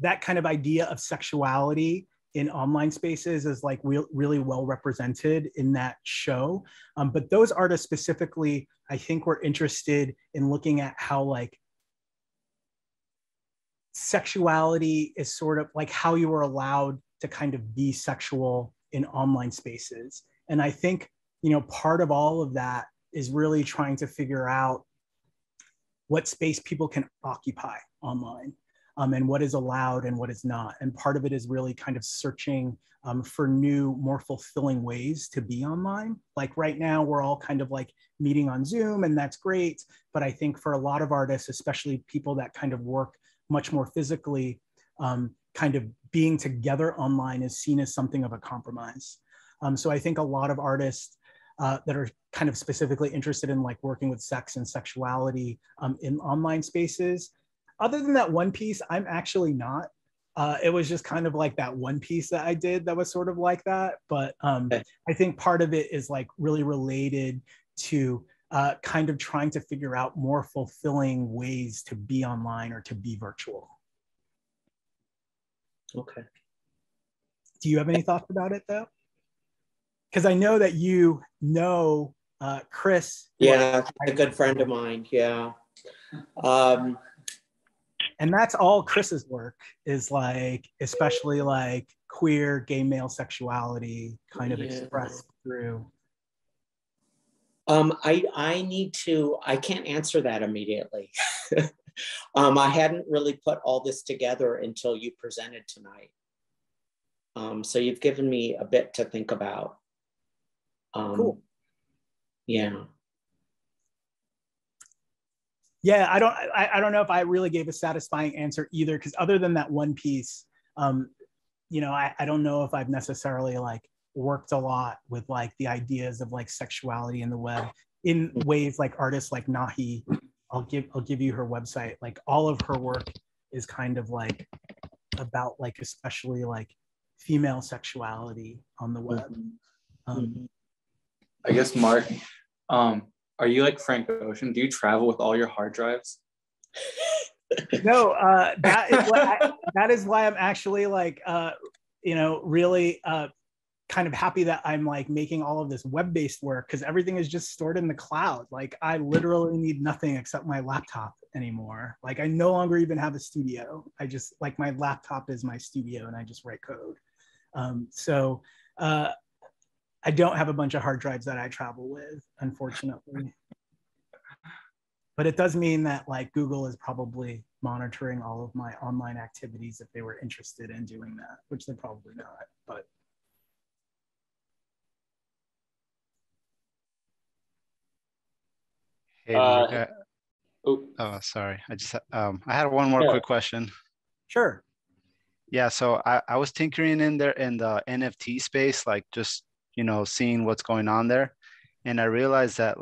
that kind of idea of sexuality in online spaces is like really well represented in that show. But those artists specifically, I think, were interested in looking at how like sexuality is sort of like how you are allowed to kind of be sexual in online spaces. And I think, you know, part of all of that is really trying to figure out what space people can occupy online. And what is allowed and what is not. And part of it is really kind of searching for new, more fulfilling ways to be online. Like right now, we're all kind of like meeting on Zoom, and that's great. But I think for a lot of artists, especially people that kind of work much more physically, kind of being together online is seen as something of a compromise. So I think a lot of artists that are kind of specifically interested in like working with sex and sexuality in online spaces. Other than that one piece, I'm actually not. It was just kind of like that one piece that I did that was sort of like that. But I think part of it is like really related to kind of trying to figure out more fulfilling ways to be online or to be virtual. Okay. Do you have any thoughts about it though? Because I know that you know Chris. Yeah, a good friend of mine, yeah. And that's all Chris's work is like, especially like queer gay male sexuality kind of expressed through. I need to, I can't answer that immediately. I hadn't really put all this together until you presented tonight. So you've given me a bit to think about. Cool. Yeah. Yeah, I don't know if I really gave a satisfying answer either, because other than that one piece, you know, I don't know if I've necessarily like worked a lot with like the ideas of like sexuality in the web in ways like artists like Nahi. I'll give you her website. Like all of her work is kind of like about like especially like female sexuality on the web. I guess Mark. Are you like Frank Ocean? Do you travel with all your hard drives? No, that is why I'm actually like, you know, really kind of happy that I'm like making all of this web-based work, because everything is just stored in the cloud. Like I literally need nothing except my laptop anymore. Like I no longer even have a studio. I just like my laptop is my studio and I just write code. I don't have a bunch of hard drives that I travel with, unfortunately. But it does mean that like Google is probably monitoring all of my online activities if they were interested in doing that, which they're probably not, but. Hey, Luca. Oh, sorry. I just, I had one more quick question. Sure. Yeah, so I was tinkering in there in the NFT space, like just, you know, seeing what's going on there. And I realized that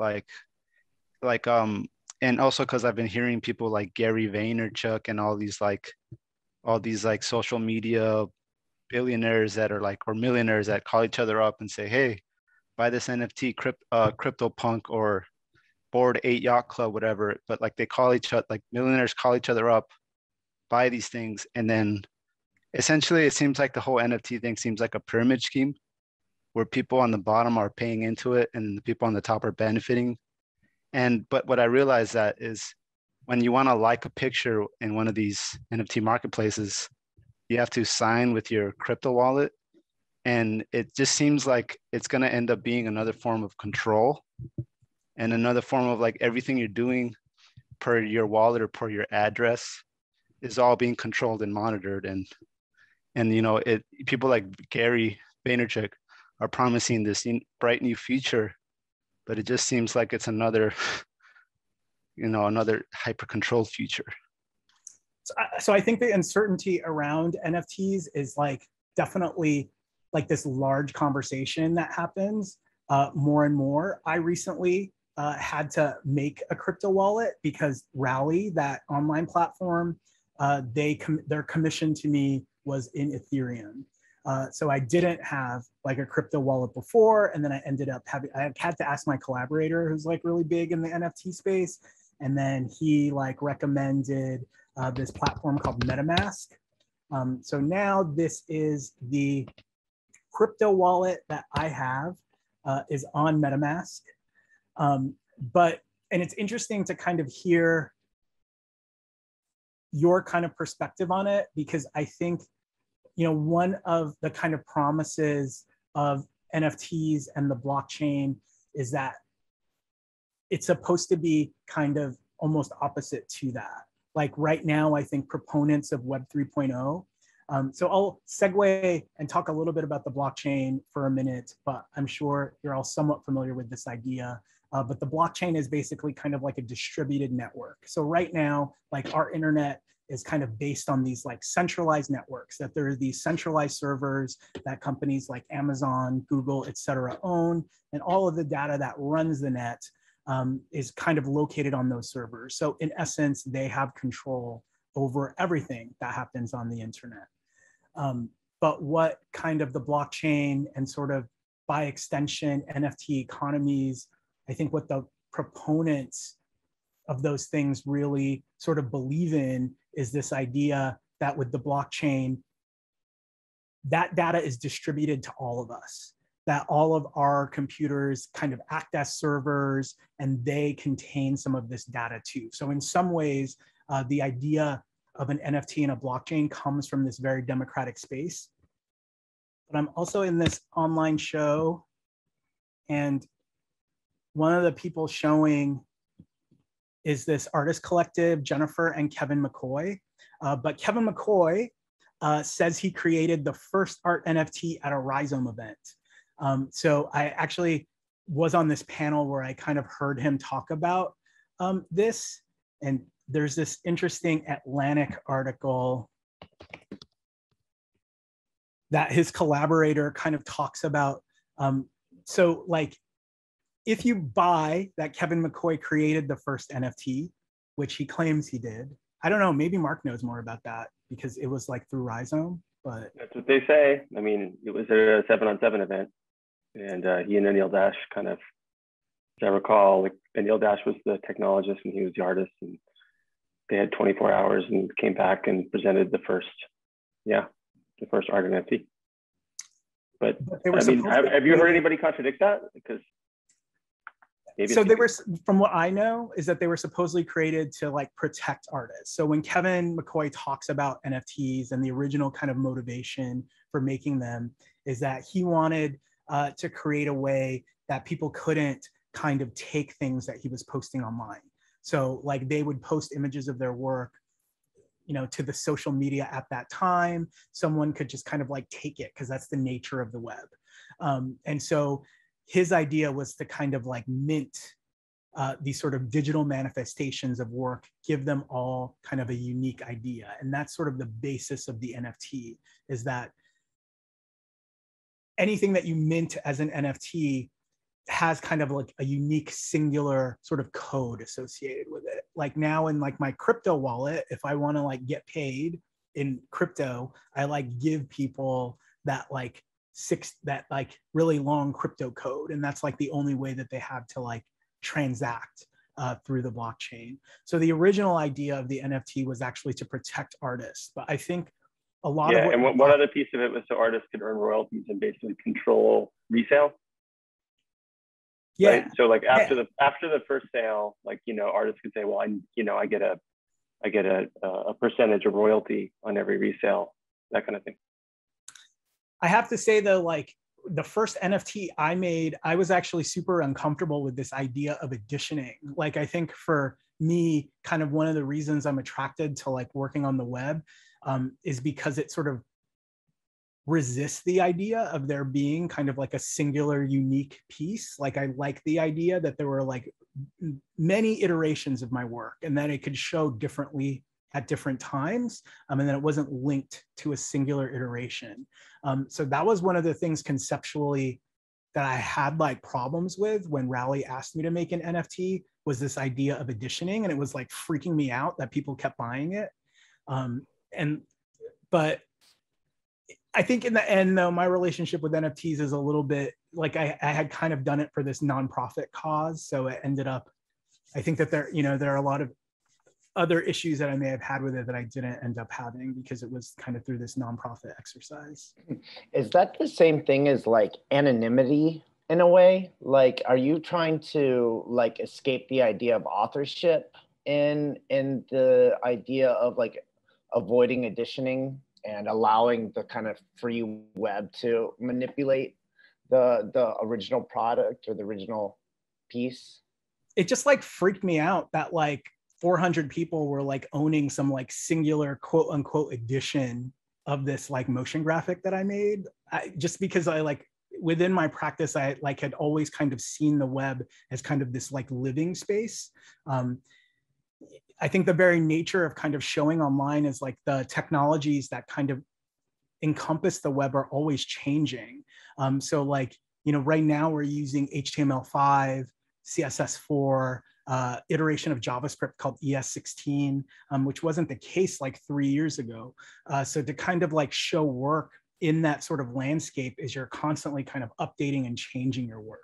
and also because I've been hearing people like Gary Vaynerchuk and all these social media billionaires that are like, or millionaires that call each other up and say, hey, buy this NFT CryptoPunk or Bored 8 Yacht Club, whatever. But like they call each other, like millionaires call each other up, buy these things. And then essentially it seems like the whole NFT thing seems like a pyramid scheme, where people on the bottom are paying into it and the people on the top are benefiting. But what I realized that is when you want to like a picture in one of these NFT marketplaces, you have to sign with your crypto wallet. And it just seems like it's going to end up being another form of control and another form of like everything you're doing per your wallet or per your address is all being controlled and monitored. And you know, people like Gary Vaynerchuk are promising this bright new future, but it just seems like it's another, you know, another hyper-controlled future. So I think the uncertainty around NFTs is like definitely like this large conversation that happens more and more. I recently had to make a crypto wallet because Rally, that online platform, their commission to me was in Ethereum. So I didn't have like a crypto wallet before, and then I ended up having, I had to ask my collaborator who's like really big in the NFT space. And then he like recommended this platform called MetaMask, So now this is the crypto wallet that I have is on MetaMask. And it's interesting to kind of hear your kind of perspective on it, because I think, you know, one of the kind of promises of NFTs and the blockchain is that it's supposed to be kind of almost opposite to that. Like right now, I think proponents of Web 3.0. So I'll segue and talk a little bit about the blockchain for a minute, but I'm sure you're all somewhat familiar with this idea. But the blockchain is basically kind of like a distributed network. So right now, like our internet is kind of based on these like centralized networks, that there are these centralized servers that companies like Amazon, Google, et cetera own, and all of the data that runs the net is kind of located on those servers. So in essence, they have control over everything that happens on the internet. But what kind of the blockchain and sort of by extension NFT economies, I think what the proponents of those things really sort of believe in is this idea that with the blockchain, that data is distributed to all of us, that all of our computers kind of act as servers and they contain some of this data too. So in some ways, the idea of an NFT and a blockchain comes from this very democratic space. But I'm also in this online show, and one of the people showing is this artist collective, Jennifer and Kevin McCoy. But Kevin McCoy says he created the first art NFT at a Rhizome event. So I actually was on this panel where I kind of heard him talk about this. And there's this interesting Atlantic article that his collaborator kind of talks about. So like, if you buy that Kevin McCoy created the first NFT, which he claims he did, I don't know, maybe Mark knows more about that because it was like through Rhizome, but. That's what they say. I mean, it was a 7-on-7 event, and he and Anil Dash kind of, as I recall, like Anil Dash was the technologist and he was the artist, and they had 24 hours and came back and presented the first, the first art NFT. But I mean, have you heard anybody contradict that? Because maybe so they were, from what I know, is that they were supposedly created to like protect artists. So when Kevin McCoy talks about NFTs and the original kind of motivation for making them is that he wanted to create a way that people couldn't kind of take things that he was posting online. So like they would post images of their work, you know, to the social media at that time. Someone could just kind of like take it because that's the nature of the web. And so his idea was to kind of like mint these sort of digital manifestations of work, give them all kind of a unique idea. And that's sort of the basis of the NFT, is that anything that you mint as an NFT has kind of like a unique singular sort of code associated with it. Like now in like my crypto wallet, if I want to like get paid in crypto, I like give people that like really long crypto code. And that's like the only way that they have to like transact through the blockchain. So the original idea of the NFT was actually to protect artists. But I think a lot of one other piece of it was so artists could earn royalties and basically control resale. Yeah. Right? So like after the first sale, like, you know, artists could say, well, I get a percentage of royalty on every resale, that kind of thing. I have to say though, like the first NFT I made, I was actually super uncomfortable with this idea of editioning. Like I think for me, kind of one of the reasons I'm attracted to like working on the web is because it sort of resists the idea of there being kind of like a singular unique piece. Like I like the idea that there were like many iterations of my work and that it could show differently at different times, and then it wasn't linked to a singular iteration. So that was one of the things conceptually that I had like problems with when Raleigh asked me to make an NFT, was this idea of editioning, and it was like freaking me out that people kept buying it. But I think in the end though, my relationship with NFTs is a little bit, like I had kind of done it for this nonprofit cause. So it ended up, I think that there are a lot of other issues that I may have had with it that I didn't end up having because it was kind of through this nonprofit exercise. Is that the same thing as like anonymity in a way? Like, are you trying to like escape the idea of authorship in the idea of like avoiding editioning and allowing the kind of free web to manipulate the original product or the original piece? It just like freaked me out that like 400 people were like owning some like singular quote unquote edition of this like motion graphic that I made. Just because I like within my practice, I like had always kind of seen the web as kind of this like living space. I think the very nature of kind of showing online is like the technologies that kind of encompass the web are always changing. So like, you know, right now we're using HTML5, CSS4, iteration of JavaScript called ES16, which wasn't the case like 3 years ago. So to kind of like show work in that sort of landscape is you're constantly kind of updating and changing your work.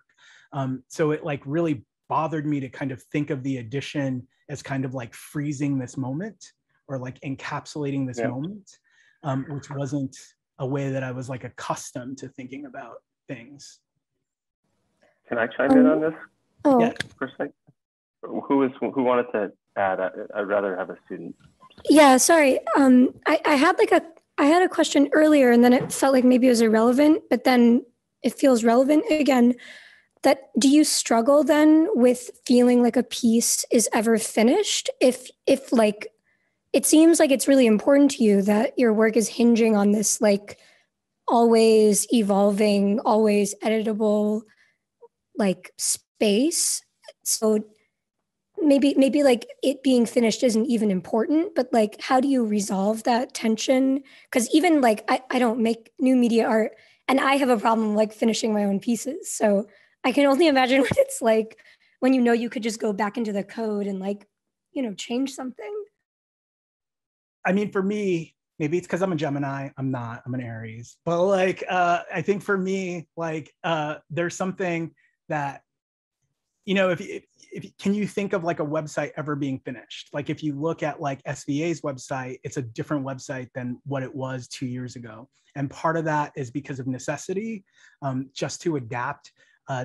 So it like really bothered me to kind of think of the edition as kind of like freezing this moment or like encapsulating this moment, which wasn't a way that I was like accustomed to thinking about things. Can I chime in on this? Oh. Yeah. Who wanted to add? I'd rather have a student. Yeah, sorry. I had a question earlier, and then it felt like maybe it was irrelevant, but then it feels relevant again. That do you struggle then with feeling like a piece is ever finished? If like it seems like it's really important to you that your work is hinging on this like always evolving, always editable like space. So maybe like it being finished isn't even important, but like how do you resolve that tension? Because even like I don't make new media art and I have a problem like finishing my own pieces. So I can only imagine what it's like when you know you could just go back into the code and like, you know, change something. I mean, for me, maybe it's because I'm a Gemini. I'm an Aries. But like, I think for me, like there's something that, you know, if can you think of like a website ever being finished? Like if you look at like SVA's website, it's a different website than what it was 2 years ago. And part of that is because of necessity, just to adapt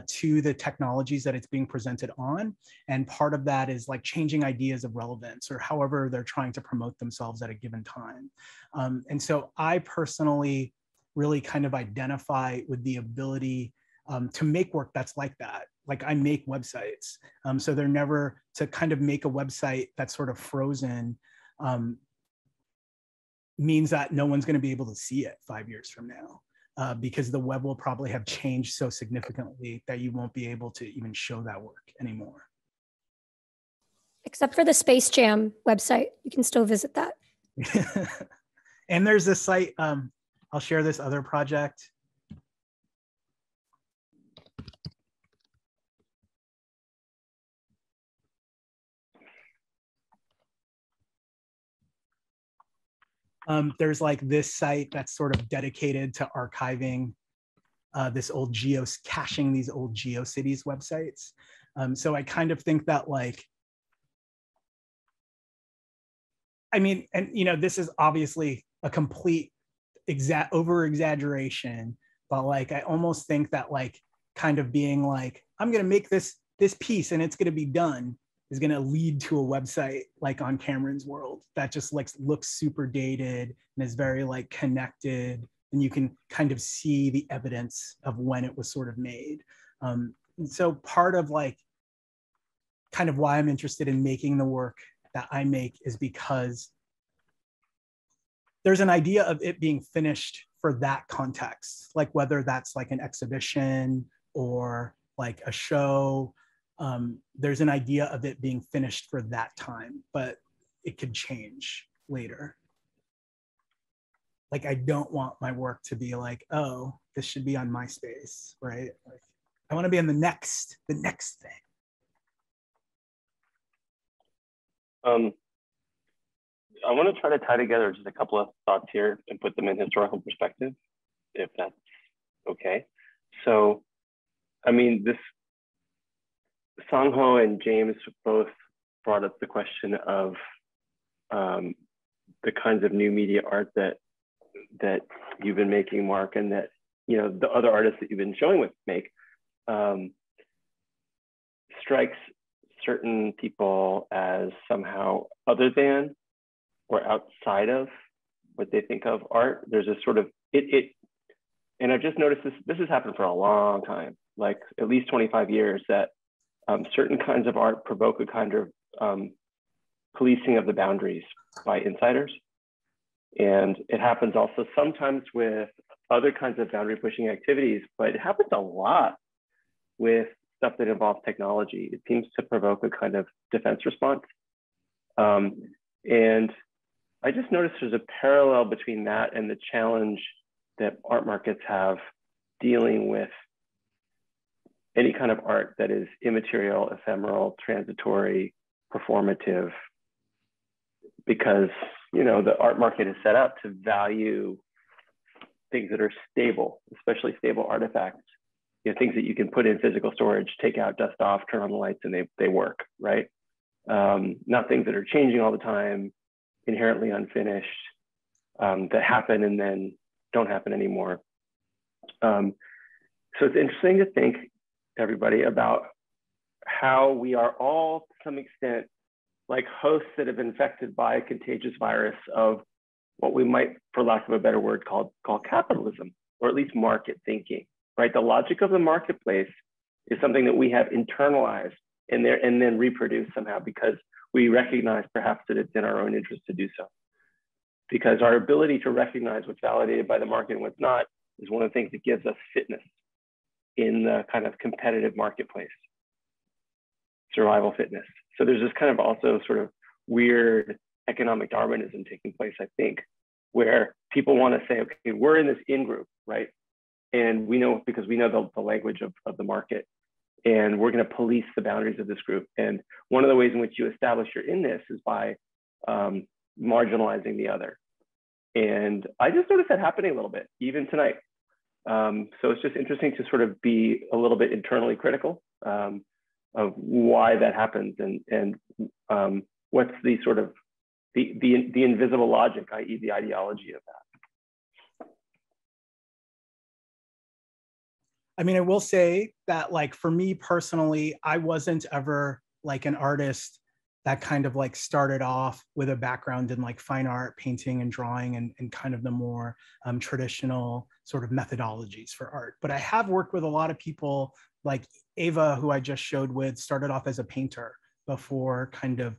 to the technologies that it's being presented on. And part of that is like changing ideas of relevance or however they're trying to promote themselves at a given time. And so I personally really kind of identify with the ability to make work that's like that. Like I make websites. So they're never to kind of make a website that's sort of frozen means that no one's gonna be able to see it 5 years from now because the web will probably have changed so significantly that you won't be able to even show that work anymore. Except for the Space Jam website, you can still visit that. And there's this site, I'll share this other project. There's like this site that's sort of dedicated to archiving this old geocaching, these old GeoCities websites. So I kind of think that like, I mean, and you know, this is obviously a complete over-exaggeration, but like, I almost think that like, kind of being like, I'm gonna make this piece and it's gonna be done, is going to lead to a website like on Cameron's World that just like looks super dated and is very like connected, and you can kind of see the evidence of when it was sort of made. And so part of like kind of why I'm interested in making the work that I make is because there's an idea of it being finished for that context, like whether that's like an exhibition or like a show. There's an idea of it being finished for that time, but it could change later. Like, I don't want my work to be like, oh, this should be on MySpace, right? Like, I want to be on the next thing. I want to try to tie together just a couple of thoughts here and put them in historical perspective, if that's okay. So, I mean, this, Sang Ho and James both brought up the question of the kinds of new media art that you've been making, Mark, and that the other artists that you've been showing with make, strikes certain people as somehow other than or outside of what they think of art. There's a sort of and I've just noticed this has happened for a long time, like at least 25 years, that certain kinds of art provoke a kind of policing of the boundaries by insiders. And it happens also sometimes with other kinds of boundary pushing activities, but it happens a lot with stuff that involves technology. It seems to provoke a kind of defense response. And I just noticed there's a parallel between that and the challenge that art markets have dealing with any kind of art that is immaterial, ephemeral, transitory, performative, because the art market is set up to value things that are stable, especially stable artifacts, things that you can put in physical storage, take out, dust off, turn on the lights, and they work, right? Not things that are changing all the time, inherently unfinished, that happen and then don't happen anymore. So it's interesting to think, everybody, about how we are all, to some extent, like hosts that have been infected by a contagious virus of what we might, for lack of a better word, call capitalism, or at least market thinking, right? The logic of the marketplace is something that we have internalized and then reproduced somehow because we recognize perhaps that it's in our own interest to do so. Because our ability to recognize what's validated by the market and what's not is one of the things that gives us fitness in the kind of competitive marketplace, survival fitness. So there's this kind of also sort of weird economic Darwinism taking place, I think, where people want to say, okay, we're in this in-group, right? And we know, because we know the language of the market, and we're going to police the boundaries of this group. And one of the ways in which you establish you're in this is by marginalizing the other. And I just noticed that happening a little bit, even tonight. So it's just interesting to sort of be a little bit internally critical of why that happens and what's the sort of the invisible logic, i.e. the ideology of that. I mean, I will say that, like, for me personally, I wasn't ever like an artist that kind of like started off with a background in like fine art, painting and drawing and kind of the more traditional sort of methodologies for art. But I have worked with a lot of people like Ava, who I just showed with, started off as a painter before kind of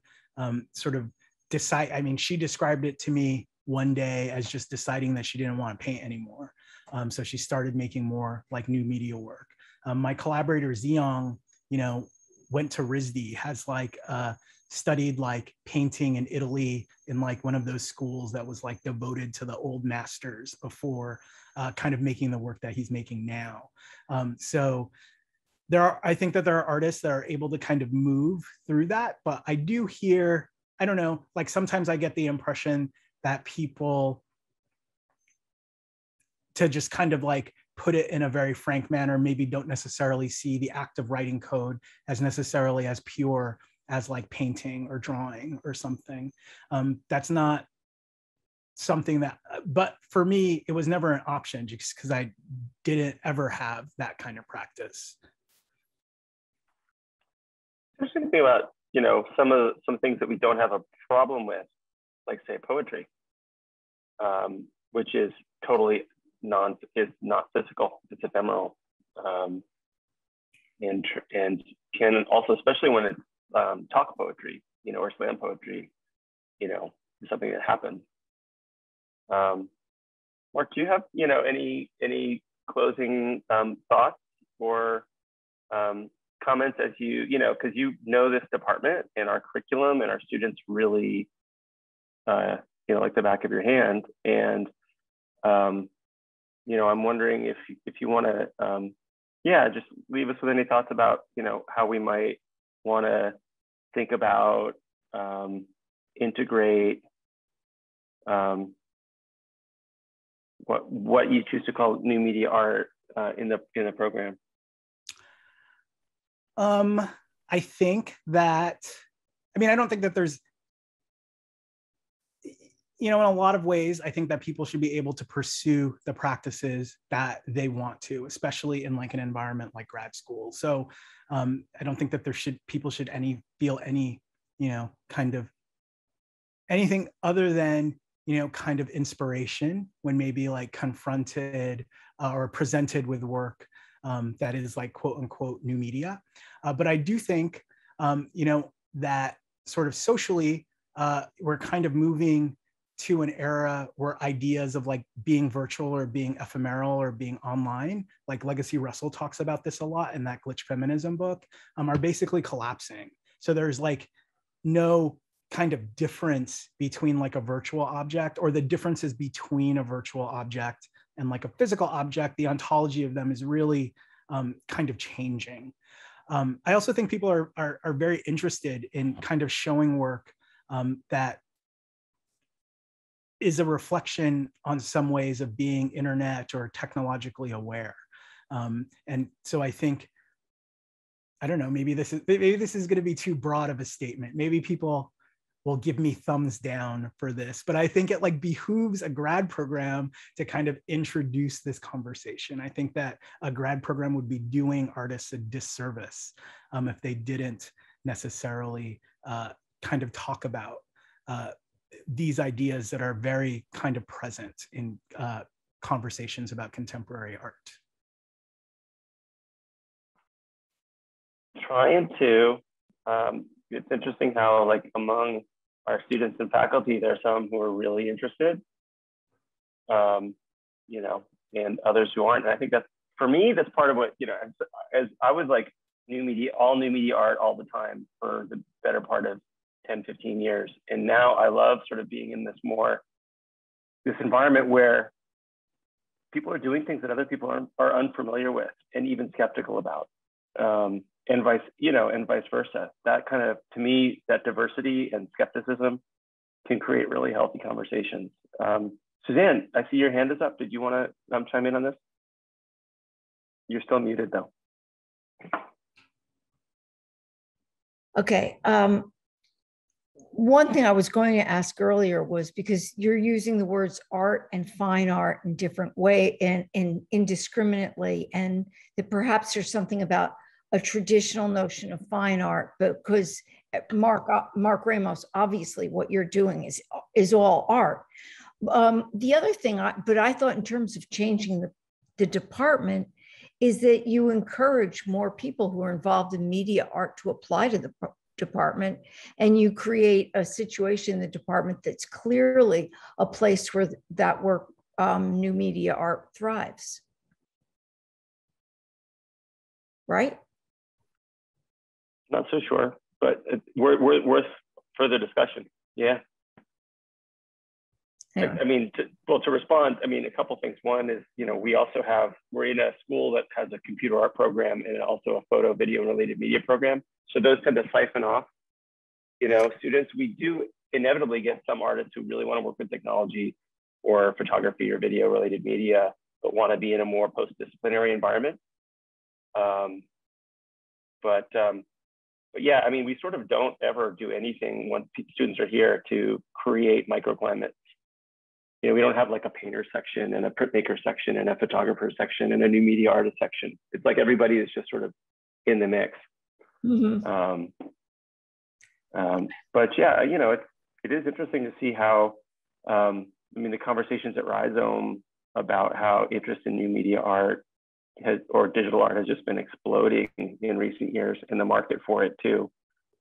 sort of decide. I mean, she described it to me one day as just deciding that she didn't want to paint anymore. So she started making more like new media work. My collaborator Ziyang, went to RISD, has like studied like painting in Italy in like one of those schools that was like devoted to the old masters before kind of making the work that he's making now. So there are, I think that there are artists that are able to kind of move through that, but I do hear, I don't know, like sometimes I get the impression that people, to just kind of like put it in a very frank manner, maybe don't necessarily see the act of writing code as necessarily as pure as like painting or drawing or something. That's not something that, but for me, it was never an option just because I didn't ever have that kind of practice. There's something about, some things that we don't have a problem with, like say poetry, which is totally not physical, it's ephemeral. And can also, especially when it's talk poetry, or slam poetry, is something that happens. Mark, do you have, any closing thoughts or comments as you, because you know this department and our curriculum and our students really, like the back of your hand. And, I'm wondering if you want to, just leave us with any thoughts about, how we might want to think about, integrate, what you choose to call new media art in the program. I don't think that there's you know, in a lot of ways, I think that people should be able to pursue the practices that they want to, especially in like an environment like grad school. So I don't think that there should, people should feel any, you know, kind of anything other than, you know, kind of inspiration when maybe like confronted or presented with work that is like quote unquote new media. But I do think, you know, that sort of socially, we're kind of moving to an era where ideas of like being virtual or being ephemeral or being online, like Legacy Russell talks about this a lot in that Glitch Feminism book, are basically collapsing. So there's like no kind of difference between like a virtual object, or the differences between a virtual object and like a physical object. The ontology of them is really kind of changing. I also think people are very interested in kind of showing work that is a reflection on some ways of being internet or technologically aware. And so I think, I don't know, maybe this is going to be too broad of a statement. Maybe people will give me thumbs down for this, but I think it like behooves a grad program to kind of introduce this conversation. I think that a grad program would be doing artists a disservice if they didn't necessarily kind of talk about these ideas that are very kind of present in conversations about contemporary art. Trying to, it's interesting how like among our students and faculty, there are some who are really interested, you know, and others who aren't. And I think that's, for me, that's part of what, you know, as I was like new media, all new media art all the time for the better part of 10, 15 years. And now I love sort of being in this more, this environment where people are doing things that other people are unfamiliar with and even skeptical about, and vice versa. That kind of, to me, that diversity and skepticism can create really healthy conversations. Suzanne, I see your hand is up. Did you want to chime in on this? You're still muted though. Okay. One thing I was going to ask earlier was, because you're using the words art and fine art in different ways and indiscriminately, and that perhaps there's something about a traditional notion of fine art, but because Mark Ramos, obviously what you're doing is all art. The other thing, I thought in terms of changing the department, is that you encourage more people who are involved in media art to apply to the department, and you create a situation in the department that's clearly a place where that work, new media art, thrives. Right? Not so sure, but we're worth further discussion. Yeah. Anyway. I mean, to respond, I mean, a couple things. One is, you know, we're in a school that has a computer art program and also a photo, video, related media program. So those tend to siphon off, you know, students. We do inevitably get some artists who really want to work with technology or photography or video related media, but want to be in a more post-disciplinary environment. But yeah, I mean, we sort of don't ever do anything once students are here to create microclimates. You know, we don't have like a painter section and a printmaker section and a photographer section and a new media artist section. It's like everybody is just sort of in the mix. Mm-hmm. But yeah, you know, it is interesting to see how, I mean, the conversations at Rhizome about how interest in new media art or digital art has just been exploding in recent years, and the market for it too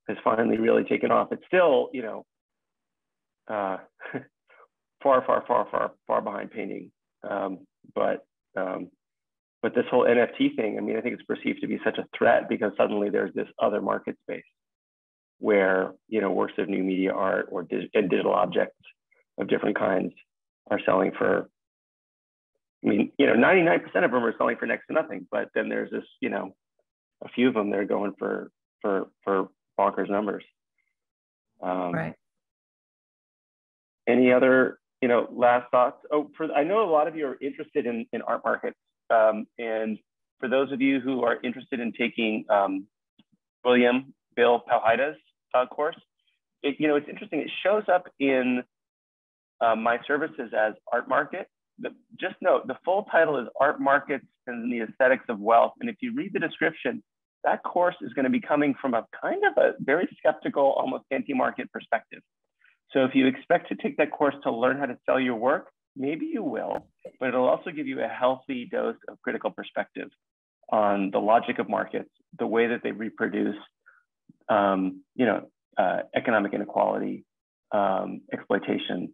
has finally really taken off. It's still, you know, far behind painting. But this whole NFT thing, I mean, I think it's perceived to be such a threat because suddenly there's this other market space where, you know, works of new media art or digital objects of different kinds are selling for, I mean, you know, 99% of them are selling for next to nothing, but then there's this, you know, a few of them that are going for bonkers numbers. Right. Any other, you know, last thoughts? Oh, I know a lot of you are interested in art markets. And for those of you who are interested in taking William Bill Palhaida's course, you know, it's interesting. It shows up in my services as Art Market. Just note, the full title is Art Markets and the Aesthetics of Wealth. And if you read the description, that course is going to be coming from a kind of a very skeptical, almost anti-market perspective. So if you expect to take that course to learn how to sell your work, maybe you will, but it'll also give you a healthy dose of critical perspective on the logic of markets, the way that they reproduce, economic inequality, exploitation,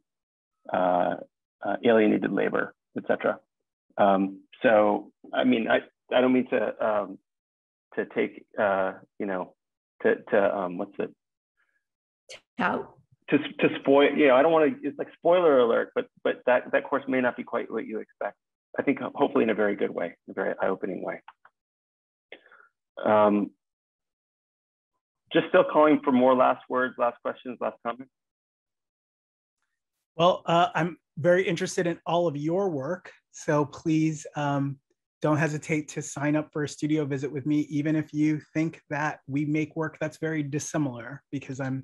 alienated labor, et cetera. I don't mean to take, to spoil, I don't want to, it's like spoiler alert, but that course may not be quite what you expect. I think hopefully in a very good way, a very eye-opening way. Just still calling for more last words, last questions, last comments. Well, I'm very interested in all of your work. So please don't hesitate to sign up for a studio visit with me, even if you think that we make work that's very dissimilar, because I'm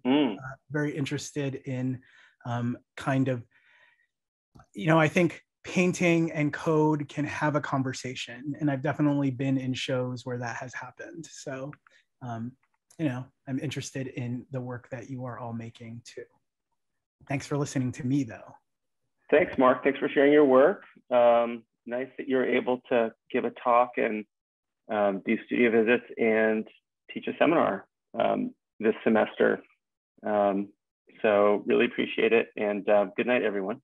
very interested in I think painting and code can have a conversation. And I've definitely been in shows where that has happened. So, I'm interested in the work that you are all making too. Thanks for listening to me, though. Thanks, Mark. Thanks for sharing your work. Nice that you're able to give a talk and do studio visits and teach a seminar this semester. So really appreciate it. And good night, everyone.